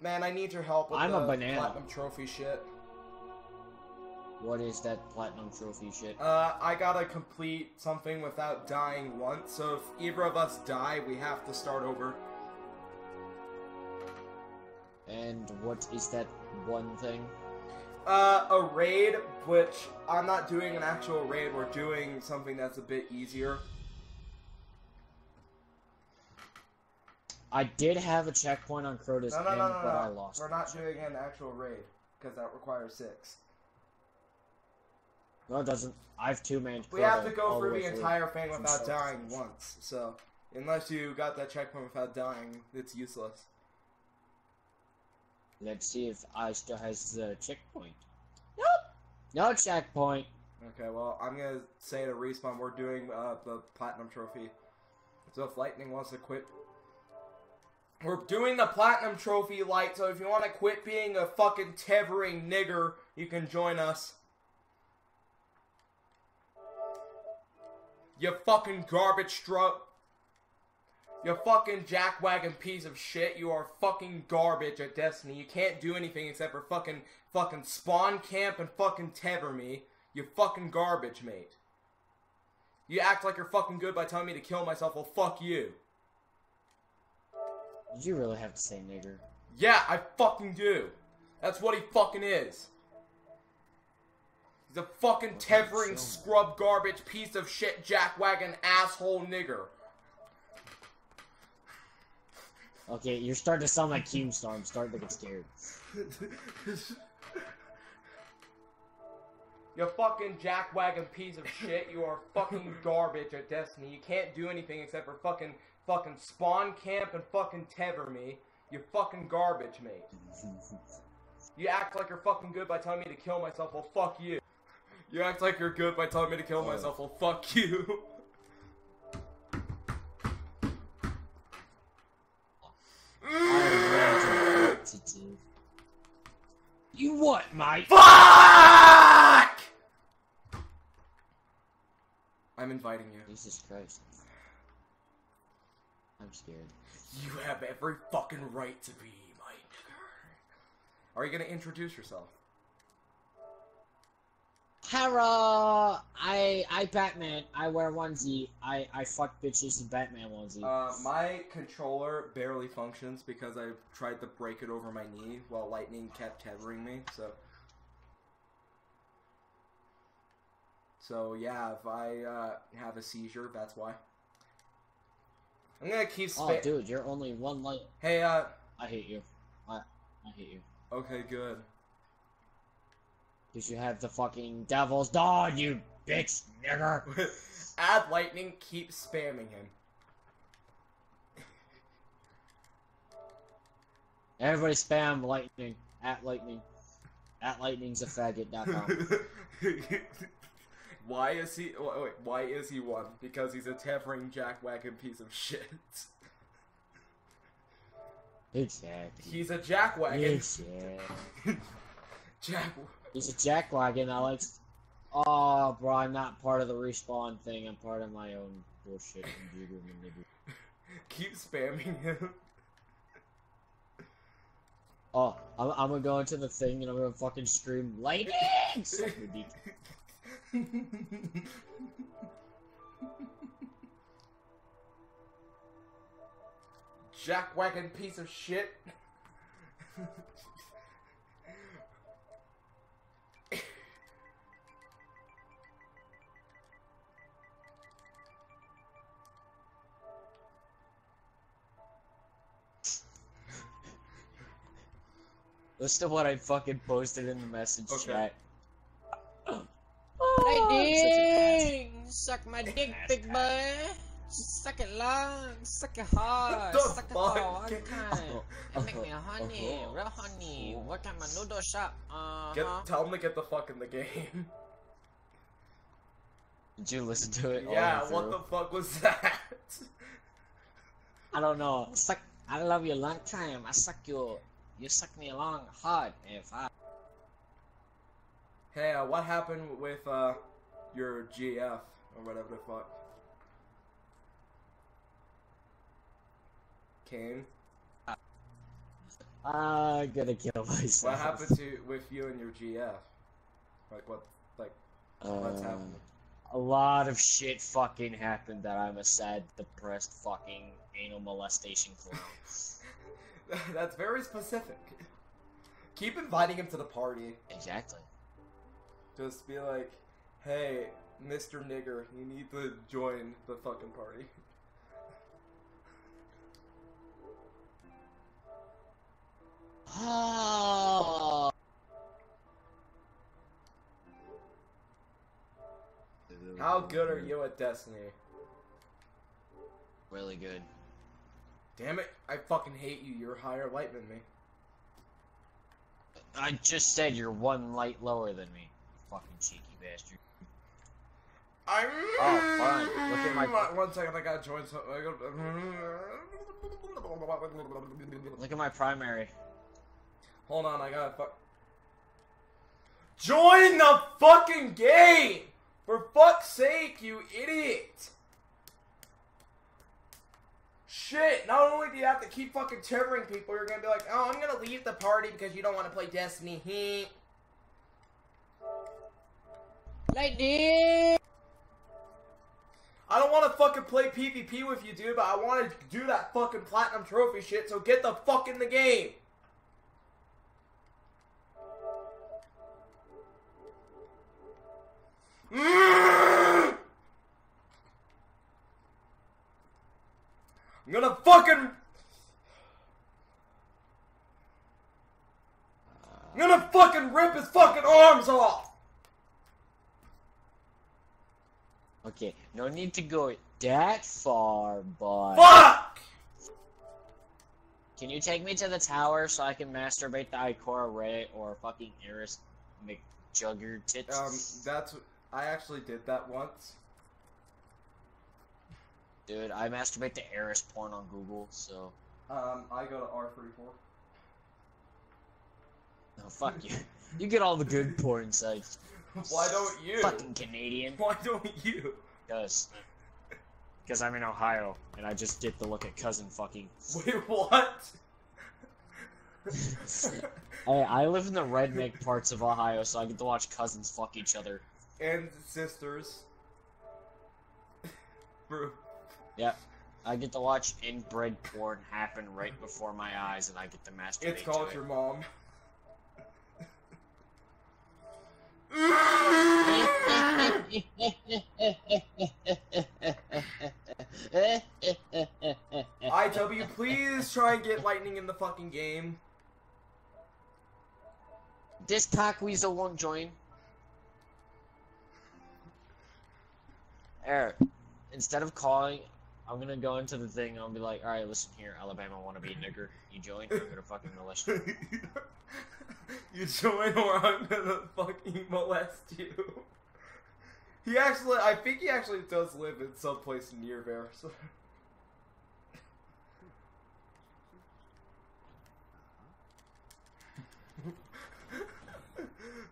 Man, I need your help with I'm the a banana. platinum trophy shit. What is that platinum trophy shit? Uh, I gotta complete something without dying once, so if either of us die, we have to start over. And what is that one thing? Uh, a raid, which I'm not doing an actual raid, we're doing something that's a bit easier. I did have a checkpoint on Crota's End, no, no, no, no, but no. I lost. We're not doing an actual raid, because that requires six. No, it doesn't. I've two-manned Crota. We have to go through the, the entire thing without dying once, so... Unless you got that checkpoint without dying, it's useless. Let's see if I still has the checkpoint. Nope! No checkpoint! Okay, well, I'm gonna say to Respawn, we're doing uh, the Platinum Trophy. So if Lightning wants to quit... We're doing the Platinum Trophy, Light, so if you want to quit being a fucking tethering nigger, you can join us. You fucking garbage drug... You fucking jackwagon piece of shit. You are fucking garbage at Destiny. You can't do anything except for fucking fucking spawn camp and fucking tether me. You fucking garbage, mate. You act like you're fucking good by telling me to kill myself. Well, fuck you. Did you really have to say nigger? Yeah, I fucking do. That's what he fucking is. He's a fucking tethering scrub garbage piece of shit jackwagon asshole nigger. Okay, you're starting to sound like Keemstar. I'm starting to get scared. You fucking jackwagon piece of shit. You are fucking garbage at Destiny. You can't do anything except for fucking fucking spawn camp and fucking tether me. You fucking garbage, mate. You act like you're fucking good by telling me to kill myself. Well, fuck you. You act like you're good by telling me to kill myself. Well, fuck you. You what, mate? Fuck! I'm inviting you. Jesus Christ. I'm scared. You have every fucking right to be, my nigger. Are you gonna introduce yourself? Hara! I I Batman. I wear onesie. I I fuck bitches in Batman onesie. Uh, my controller barely functions because I tried to break it over my knee while Lightning kept tethering me. So. So yeah, if I uh, have a seizure, that's why. I'm gonna keep. Oh, dude, you're only one light. Hey, uh. I hate you. I I hate you. Okay, good. Because you have the fucking devil's dog, you bitch, nigger. Add Lightning, keep spamming him. Everybody spam Lightning. At Lightning. At Lightning's a faggot dot com. Why is he? Wait, why is he one? Because he's a tethering jackwagon piece of shit. Exactly. He's a jackwagon. Exactly. Jack. He's a jackwagon. I like. Oh, bro, I'm not part of the Respawn thing. I'm part of my own bullshit. Keep spamming him. Oh, I'm, I'm gonna go into the thing and I'm gonna fucking scream, Lightning! Suck your dick. Jackwagon piece of shit. Listen to what I fucking posted in the message okay. chat. Lightning! Oh, suck my dick, big boy! Suck it long, suck it hard, suck it for a long time. And make me a honey, real honey. Work at my noodle shop, uh-huh. Get, tell him to get the fuck in the game. Did you listen to it? Yeah, what the fuck was that? I don't know. Suck. I love you a long time. I suck you. You suck me along hard if I... Hey, uh, what happened with, uh, your G F, or whatever the fuck? Kane? Uh, I'm gonna kill myself. What happened to, with you and your G F? Like, what, like, what's uh, happening? A lot of shit fucking happened that I'm a sad, depressed fucking anal molestation clown. That's very specific. Keep inviting him to the party. Exactly. Just be like, hey, Mister Nigger, you need to join the fucking party. How good are you at Destiny? Really good. Damn it, I fucking hate you. You're higher light than me. I just said you're one light lower than me. You fucking cheeky bastard. I'm... Oh, fine. Look at my... One second, I gotta join something. I gotta... Look at my primary. Hold on, I gotta fuck... Join the fucking game! For fuck's sake, you idiot! Shit, not only do you have to keep fucking timbering people, you're gonna be like, oh, I'm gonna leave the party because you don't want to play Destiny. Heh. Lady! I don't want to fucking play PvP with you, dude, but I want to do that fucking platinum trophy shit, so get the fuck in the game! I'm gonna fucking I'm gonna fucking rip his fucking arms off. Okay, no need to go that far, but fuck! Can you take me to the tower so I can masturbate the Ikora Ray or fucking Eris McJugger tits? Um, that's I actually did that once. Dude, I masturbate to Eris porn on Google, so... Um, I go to R thirty-four. No, fuck you. You get all the good porn sites. Why don't you? Fucking Canadian. Why don't you? Because. Because I'm in Ohio, and I just get to look at cousin fucking. Wait, what? Hey, I live in the redneck parts of Ohio, so I get to watch cousins fuck each other. And sisters. Bro. Yep. I get to watch inbred porn happen right before my eyes, and I get to masturbate. It's called to your it. Mom. I W, please try and get lightning in the fucking game. This cockweasel won't join. Eric, instead of calling, I'm gonna go into the thing and I'll be like, alright, listen here, Alabama wannabe nigger. You join or I'm gonna fucking molest you. You join or I'm gonna fucking molest you. He actually, I think he actually does live in some place near there, so.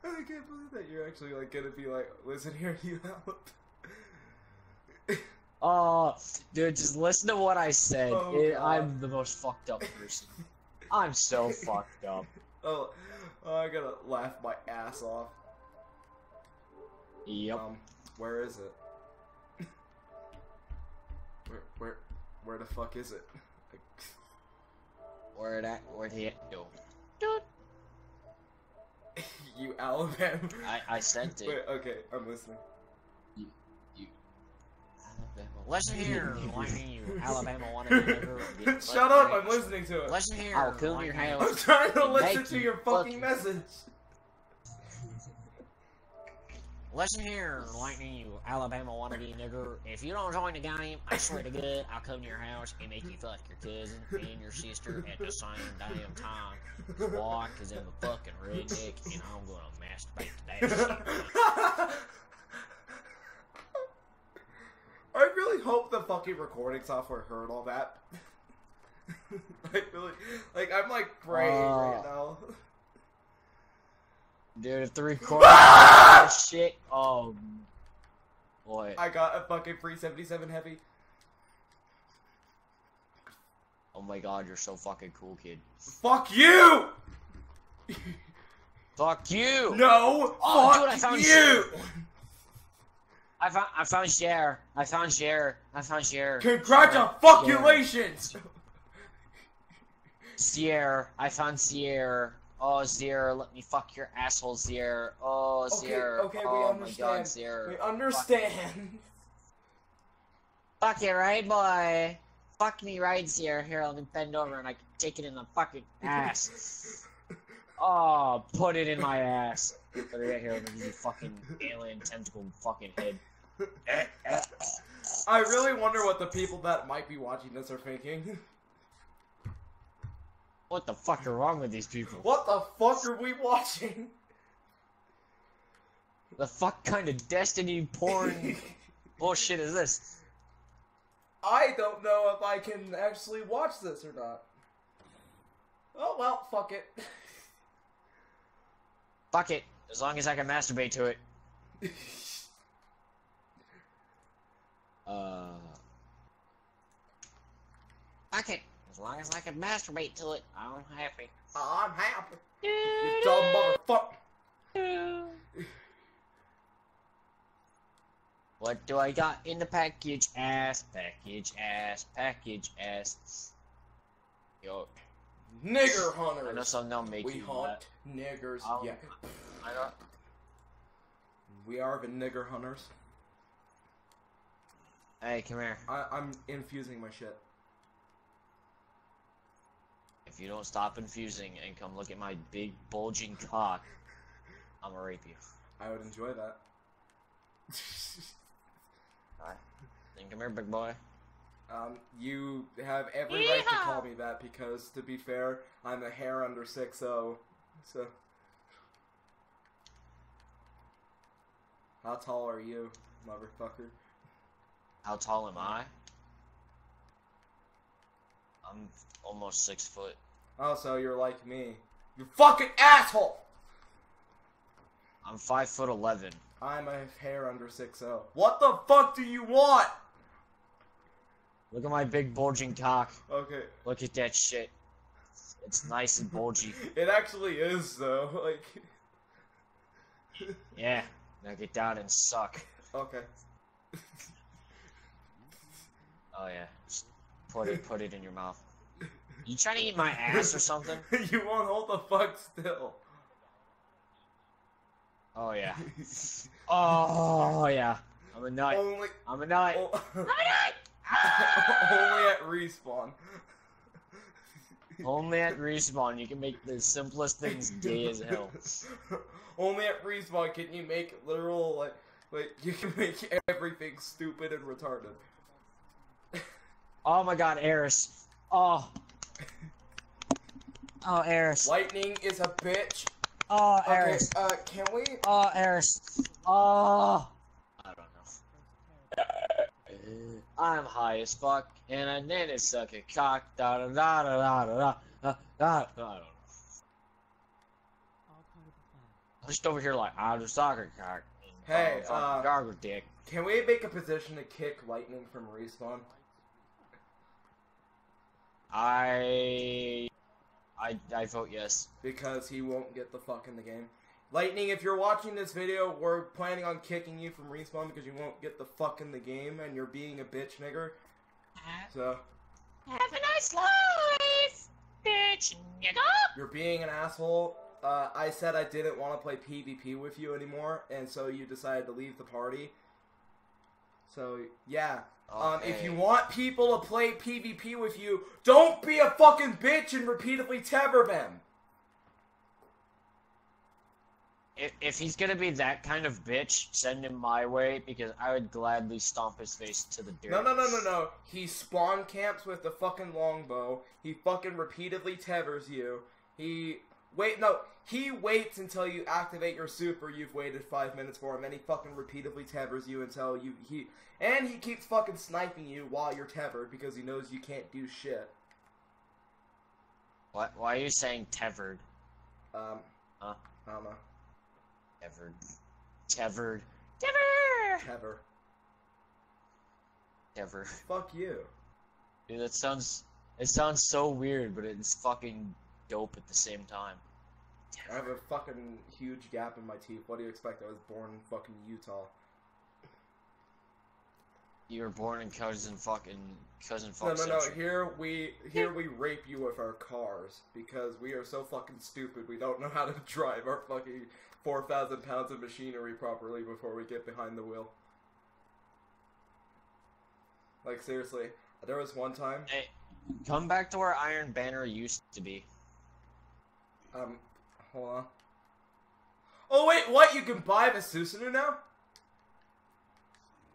I can't believe that you're actually like gonna be like, listen here, you help. Oh, dude, just listen to what I said. Oh, it, I'm the most fucked up person. I'm so fucked up. Oh, oh, I gotta laugh my ass off. Yep. Um, where is it? Where, where, where the fuck is it? Where that? Where the? No. Dude. You Alabama. I I sent it. Wait, okay, I'm listening. Listen here, whining you, Alabama wanted to never get shut up, I'm listening to it. Listen here, I'll cool your house. I'm trying to listen to your fucking message. Listen here, lightning you, Alabama wannabe nigger. If you don't join the game, I swear to God, I'll come to your house and make you fuck your cousin and your sister at the same damn time. Why? Because I'm a fucking redneck and I'm gonna masturbate today. I really hope the fucking recording software heard all that. I really, like, I'm like praying uh, right now. Dude, if the recording shit, oh boy. I got a fucking three seventy-seven heavy. Oh my god, you're so fucking cool, kid. Fuck you! Fuck you! No! Oh, fuck dude, I found you! I found, I found Xûr. I found Xûr. I found Xûr. Congratulations! Xûr. I found Xûr. Oh, Xûr, let me fuck your asshole, Xûr. Oh, Xûr. Okay, okay, oh, we understand. My God, Xûr. We understand. Fuck, fuck you, right, boy? Fuck me, right, Xûr? Here, let me bend over and I can take it in the fucking ass. Oh, put it in my ass. Let me get here, let me give you fucking alien tentacle fucking head. I really wonder what the people that might be watching this are thinking. What the fuck are wrong with these people? What the fuck are we watching? The fuck kind of Destiny porn bullshit is this? I don't know if I can actually watch this or not. Oh well, fuck it. Fuck it, as long as I can masturbate to it. uh... Fuck it, as long as I can masturbate to it, I'm happy. Oh, I'm happy. You dumb motherfucker. What do I got in the package? Ass, package, ass, package, ass. Yo. Nigger hunters! I know some don't make we you hunt that. Niggers, um, yeah. I know. We are the nigger hunters. Hey, come here. I, I'm infusing my shit. If you don't stop infusing and come look at my big bulging cock, I'm gonna rape you. I would enjoy that. Alright. Then come here, big boy. Um, you have every Yeehaw! Right to call me that because, to be fair, I'm a hair under six oh, so... How tall are you, motherfucker? How tall am I? I'm almost six foot. Oh, so you're like me. You fucking asshole! I'm five foot eleven. I'm a hair under six oh. What the fuck do you want? Look at my big bulging cock. Okay. Look at that shit. It's nice and bulgy. It actually is, though. Like. Yeah. Now get down and suck. Okay. Oh yeah. Just put it, put it in your mouth. You trying to eat my ass or something? You won't hold the fuck still. Oh yeah. Oh yeah. I'm a nut. Only... I'm a nut. Oh... I'm a nut. Only at Respawn. Only at Respawn you can make the simplest things gay as hell. Only at Respawn can you make literal like like you can make everything stupid and retarded. Oh my god, Eris. Oh. Oh, Eris. Lightning is a bitch. Oh, Eris. Okay, uh, can we? Oh, Eris. Oh. I don't know. I'm high as fuck, and I need to suck a cock. Da da da da da da da da. I don't know. I'm just over here like I'm just sucking a cock. Hey, uh, gargle dick. Can we make a position to kick Lightning from Respawn? I. I, I vote yes. Because he won't get the fuck in the game. Lightning, if you're watching this video, we're planning on kicking you from Respawn because you won't get the fuck in the game and you're being a bitch, nigger. So. Have a nice life, bitch, nigga! You're being an asshole. Uh, I said I didn't want to play PvP with you anymore, and so you decided to leave the party. So, yeah. Um, okay. If you want people to play PvP with you, don't be a fucking bitch and repeatedly tether them! If, if he's gonna be that kind of bitch, send him my way, because I would gladly stomp his face to the dirt. No, no, no, no, no. He spawn camps with the fucking longbow. He fucking repeatedly tethers you. He... Wait, no. He waits until you activate your super you've waited five minutes for, and then he fucking repeatedly tethers you until you... he. And he keeps fucking sniping you while you're tethered because he knows you can't do shit. What? Why are you saying tethered? Um. Huh? I don't know. Tethered. Tethered. Tever! Tever. Tever. Fuck you. Dude, that sounds... It sounds so weird, but it's fucking dope at the same time. Tever. I have a fucking huge gap in my teeth. What do you expect? I was born in fucking Utah. You were born in cousin fucking cousin fucking. No, no, no. Century. Here we here we rape you with our cars because we are so fucking stupid. We don't know how to drive our fucking four thousand pounds of machinery properly before we get behind the wheel. Like seriously, there was one time. Hey, come back to where Iron Banner used to be. Um, hold on. Oh wait, what? You can buy the Susanoo now?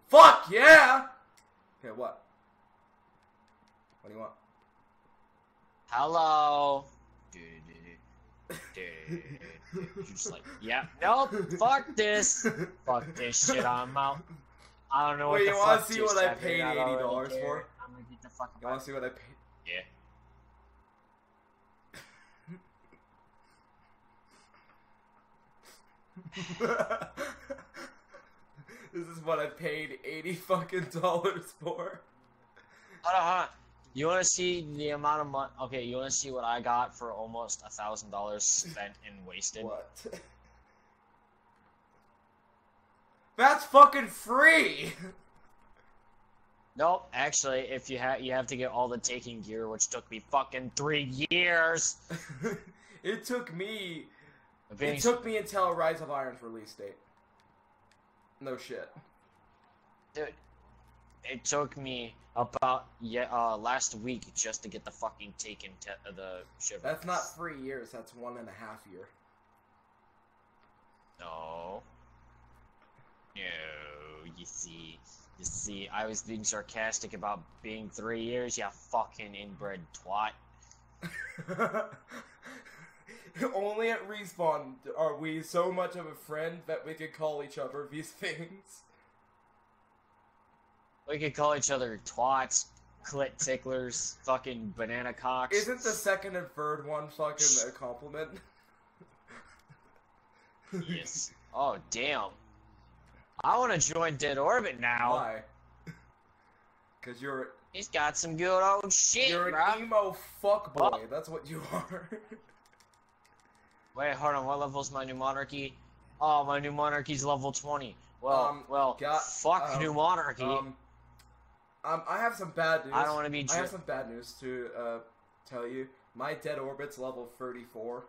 Fuck yeah! Okay, what? What do you want? Hello. Just like, yeah, nope, fuck this. Fuck this shit, I'm out. I don't know what the fuck. Wait, you wanna see what I paid eighty dollars for? I'm gonna get the fuck out. You wanna see what I paid? Yeah. This is what I paid eighty fucking dollars for. Hold on, hold on. You wanna see the amount of money? Okay, you wanna see what I got for almost a thousand dollars spent and wasted? What? That's fucking free. Nope. Actually, if you have, you have to get all the taking gear, which took me fucking three years. It took me. It took me until Rise of Iron's release date. No shit. Dude, it took me about yeah uh, last week just to get the fucking taken te the shit. That's not three years. That's one and a half year. No. No, you see, you see, I was being sarcastic about being three years. You fucking inbred twat. Only at Respawn are we so much of a friend that we could call each other these things. We could call each other twats, clit ticklers, fucking banana cocks. Isn't the second and third one fucking a compliment? Yes. Oh, damn. I want to join Dead Orbit now. Why? Because you're... He's got some good old shit, You're bro. An emo fuckboy. Oh. That's what you are. Wait, hold on, what level's my New Monarchy? Oh, my New Monarchy's level twenty. Well, um, well, got, fuck um, New Monarchy. Um, um, I have some bad news. I don't want to be... I have some bad news to uh, tell you. My Dead Orbit's level thirty-four.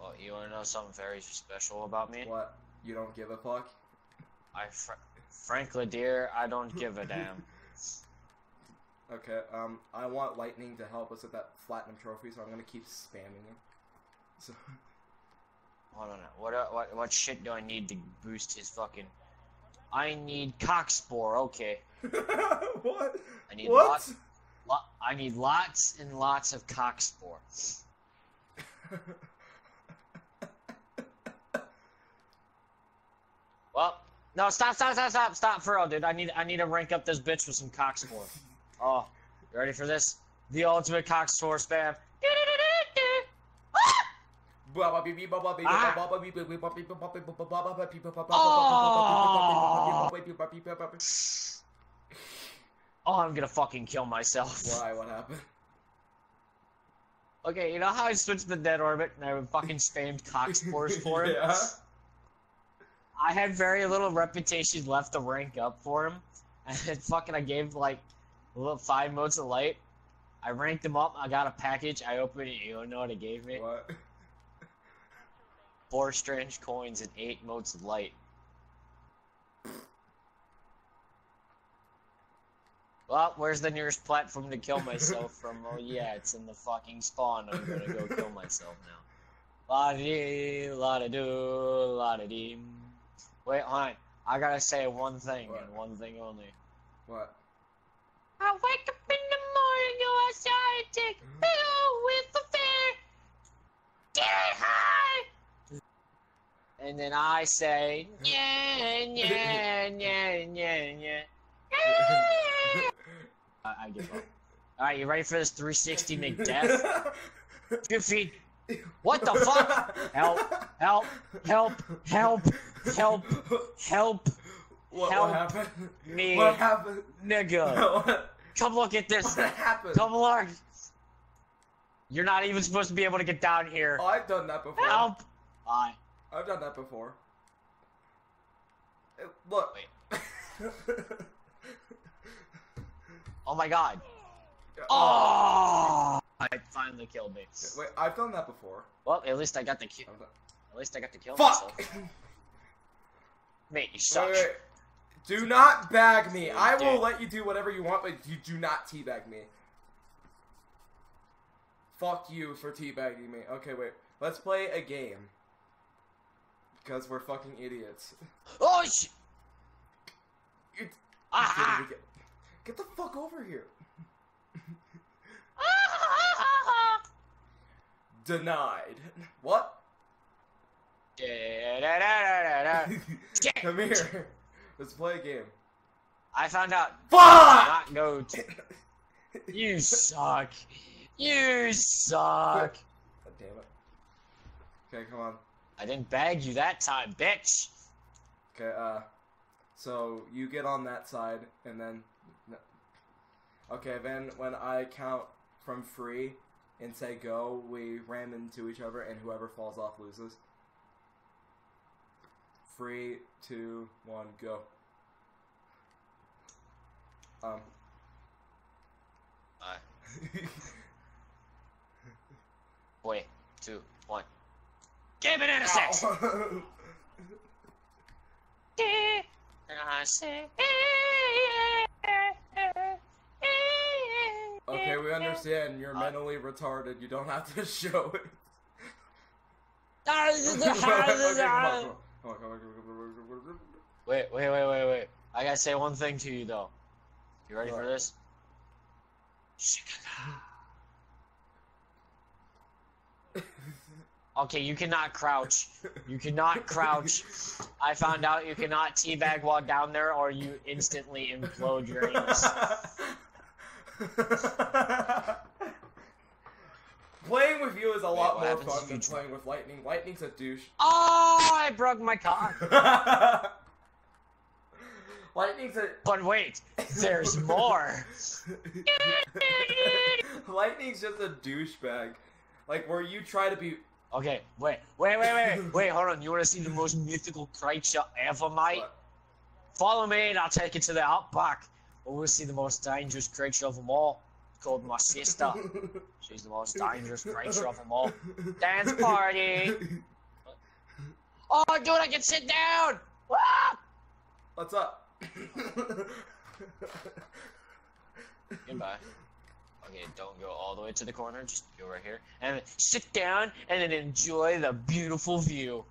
Well, you want to know something very special about me? What? You don't give a fuck? I, fr frankly, dear, I don't give a damn. Okay, um, I want Lightning to help us with that Platinum Trophy, so I'm gonna keep spamming him. So... Hold on, what, what, what shit do I need to boost his fucking... I need Cockspore, okay. What? I need what? Lots, lo I need lots and lots of Cockspore. Well, no, stop, stop, stop, stop, stop, for real, dude. I need, I need to rank up this bitch with some Cockspore. Oh, you ready for this? The ultimate cockspore spam. Oh, I'm gonna fucking kill myself. Why? What happened? Okay, you know how I switched the Dead Orbit and I fucking spammed cockspores for him? Yeah. I had very little reputation left to rank up for him, and then fucking I gave like a little five modes of light. I ranked them up. I got a package. I opened it. You don't know what it gave me? What? Four strange coins and eight modes of light. Well, where's the nearest platform to kill myself from? Oh yeah, it's in the fucking spawn. I'm gonna go kill myself now. La dee, la da do, la da dee. Wait, hold on. I gotta say one thing what? and one thing only. What? I wake up in the morning, go outside, take a pill with the fear, get high! And then I say, yeah, yeah, yeah, yeah, yeah, yeah. I, I give up. Alright, you ready for this three sixty McDeath? Two feet. What the fuck? Help, help, help, help, help, help. What, help what happened? Me. What happened? Nigga. What? Come look at this. What happened? Come look. You're not even supposed to be able to get down here. Oh, I've done that before. Help. I. I've done that before. It, look. Oh my god. Oh. I finally killed me. Wait, I've done that before. Well, at least I got the kill. At least I got the kill. Fuck. Myself. Mate, you suck. Wait, wait. Do not bag me. I will let you do whatever you want, but you do not teabag me. Fuck you for teabagging me. Okay, wait. Let's play a game. Because we're fucking idiots. Oh sh! It's, ah! Get, get the fuck over here! Denied. What? Come here. Let's play a game. I found out. Fuck! I did not go to... You suck. You suck. God damn it. Okay, come on. I didn't bag you that time, bitch. Okay, uh, so you get on that side, and then, okay, then when I count from free and say go, we ram into each other, and whoever falls off loses. Three, two, one, go. Um. Bye. Wait, two, one. Give it in a sex! Okay, we understand. You're uh, mentally retarded. You don't have to show it. Wait, wait, wait, wait, wait. I gotta say one thing to you, though. You ready for this? Okay, you cannot crouch. You cannot crouch. I found out you cannot teabag while down there, or you instantly implode your anus. Playing with you is a Wait, lot more fun than playing with Lightning. Lightning's a douche. Oh, I broke my cock. Lightning's a. But wait, there's more. Lightning's just a douchebag. Like, where you try to be. Okay, wait, wait, wait, wait, wait, hold on. You want to see the most mythical creature ever, mate? What? Follow me and I'll take you to the outback. But we'll see the most dangerous creature of them all. It's called my sister. She's the most dangerous creature of them all. Dance party! Oh, dude, I can sit down! Ah! What's up? Goodbye. Okay, don't go all the way to the corner, just go right here. And sit down and then enjoy the beautiful view.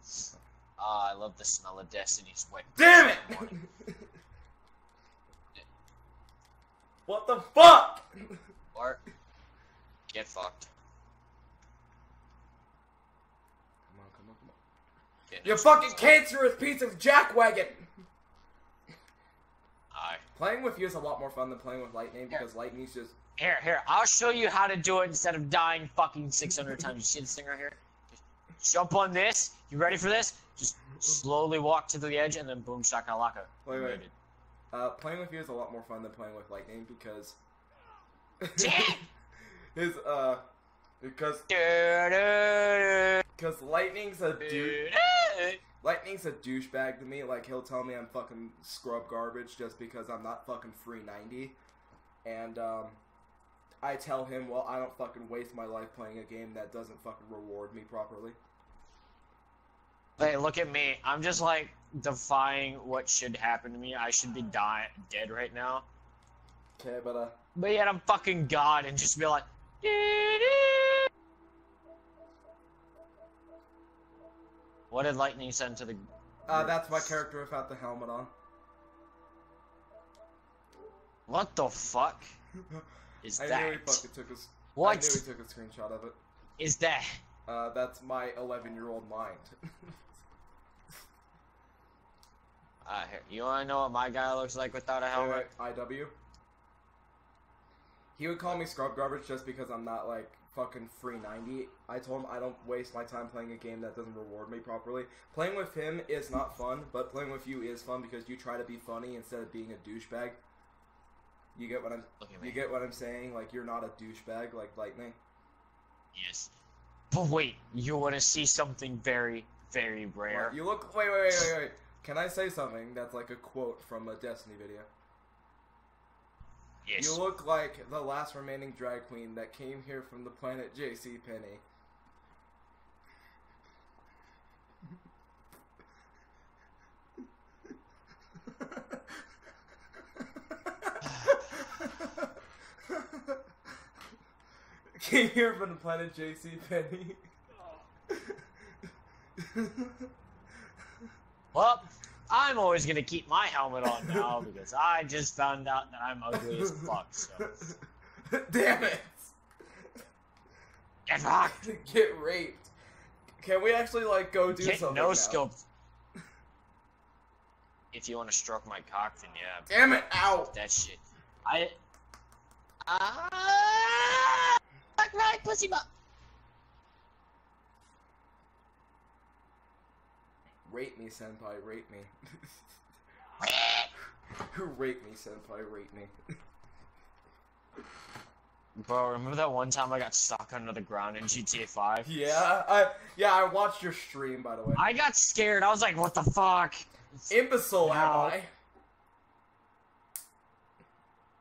Ah, uh, I love the smell of Destiny's wet. Damn it! What the fuck? Bart, get fucked. Come on, come on, come on. You fucking cancerous piece of jackwagon! Aye. Playing with you is a lot more fun than playing with Lightning because Lightning's just. Here, here, I'll show you how to do it instead of dying fucking six hundred times. You see the singer here? Just jump on this. You ready for this? Just slowly walk to the edge and then boom, shakalaka. Wait, wait. Uh, playing with you is a lot more fun than playing with Lightning because... His, uh... Because... Because Lightning's a douche... Lightning's a douchebag to me. Like, he'll tell me I'm fucking scrub garbage just because I'm not fucking free ninety. And, um... I tell him, well, I don't fucking waste my life playing a game that doesn't fucking reward me properly. Hey, look at me. I'm just, like, defying what should happen to me. I should be die dead right now. Okay, but, uh... But yet I'm fucking God and just be like... What did Lightning send to the... Uh, that's my character without the helmet on. What the fuck? Is I that? Knew he fucking took a, what? I knew he took a screenshot of it. Is that? Uh, that's my eleven-year-old mind. uh, here, you wanna know what my guy looks like without a helmet? Wait, wait, I W? He would call me scrub garbage just because I'm not, like, fucking free ninety. I told him I don't waste my time playing a game that doesn't reward me properly. Playing with him is not fun, but playing with you is fun because you try to be funny instead of being a douchebag. You get what I'm. You get what I'm saying. Like you're not a douchebag like Lightning. Yes, but wait, you want to see something very, very rare. What? You look. Wait, wait, wait, wait, wait. Can I say something that's like a quote from a Destiny video? Yes. You look like the last remaining drag queen that came here from the planet J C Penney. Came here from the planet J C Penney. Well, I'm always gonna keep my helmet on now because I just found out that I'm ugly as fuck, so. Damn it! Get rocked! Get raped. Can we actually, like, go do Get something no now? Scope. If you want to stroke my cock, then yeah. Damn it! Ow! That shit. I... Ah! Fuck right, pussy butt! Rape me, senpai, rape me. Who rape me, senpai, rape me. Bro, remember that one time I got stuck under the ground in G T A five? Yeah, I, yeah, I watched your stream, by the way. I got scared, I was like, what the fuck? Imbecile no. am I?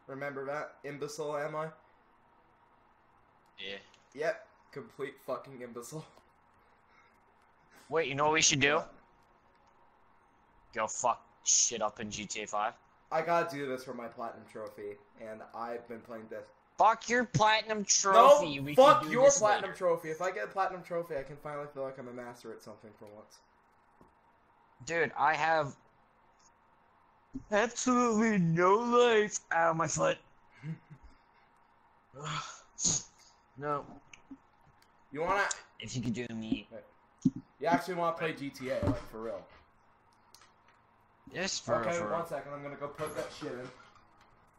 Remember that? Imbecile am I? Yeah. Yep, complete fucking imbecile. Wait, you know what we should do? Go fuck shit up in G T A five. I gotta do this for my platinum trophy, and I've been playing this. Fuck your platinum trophy. No, we fuck can do your this platinum later. Trophy. If I get a platinum trophy, I can finally feel like I'm a master at something for once. Dude, I have absolutely no life. Ow, my foot. No. You wanna? If you could do me. You actually wanna play G T A, like for real? Yes, for real. Okay, for one real. second. I'm gonna go put that shit in.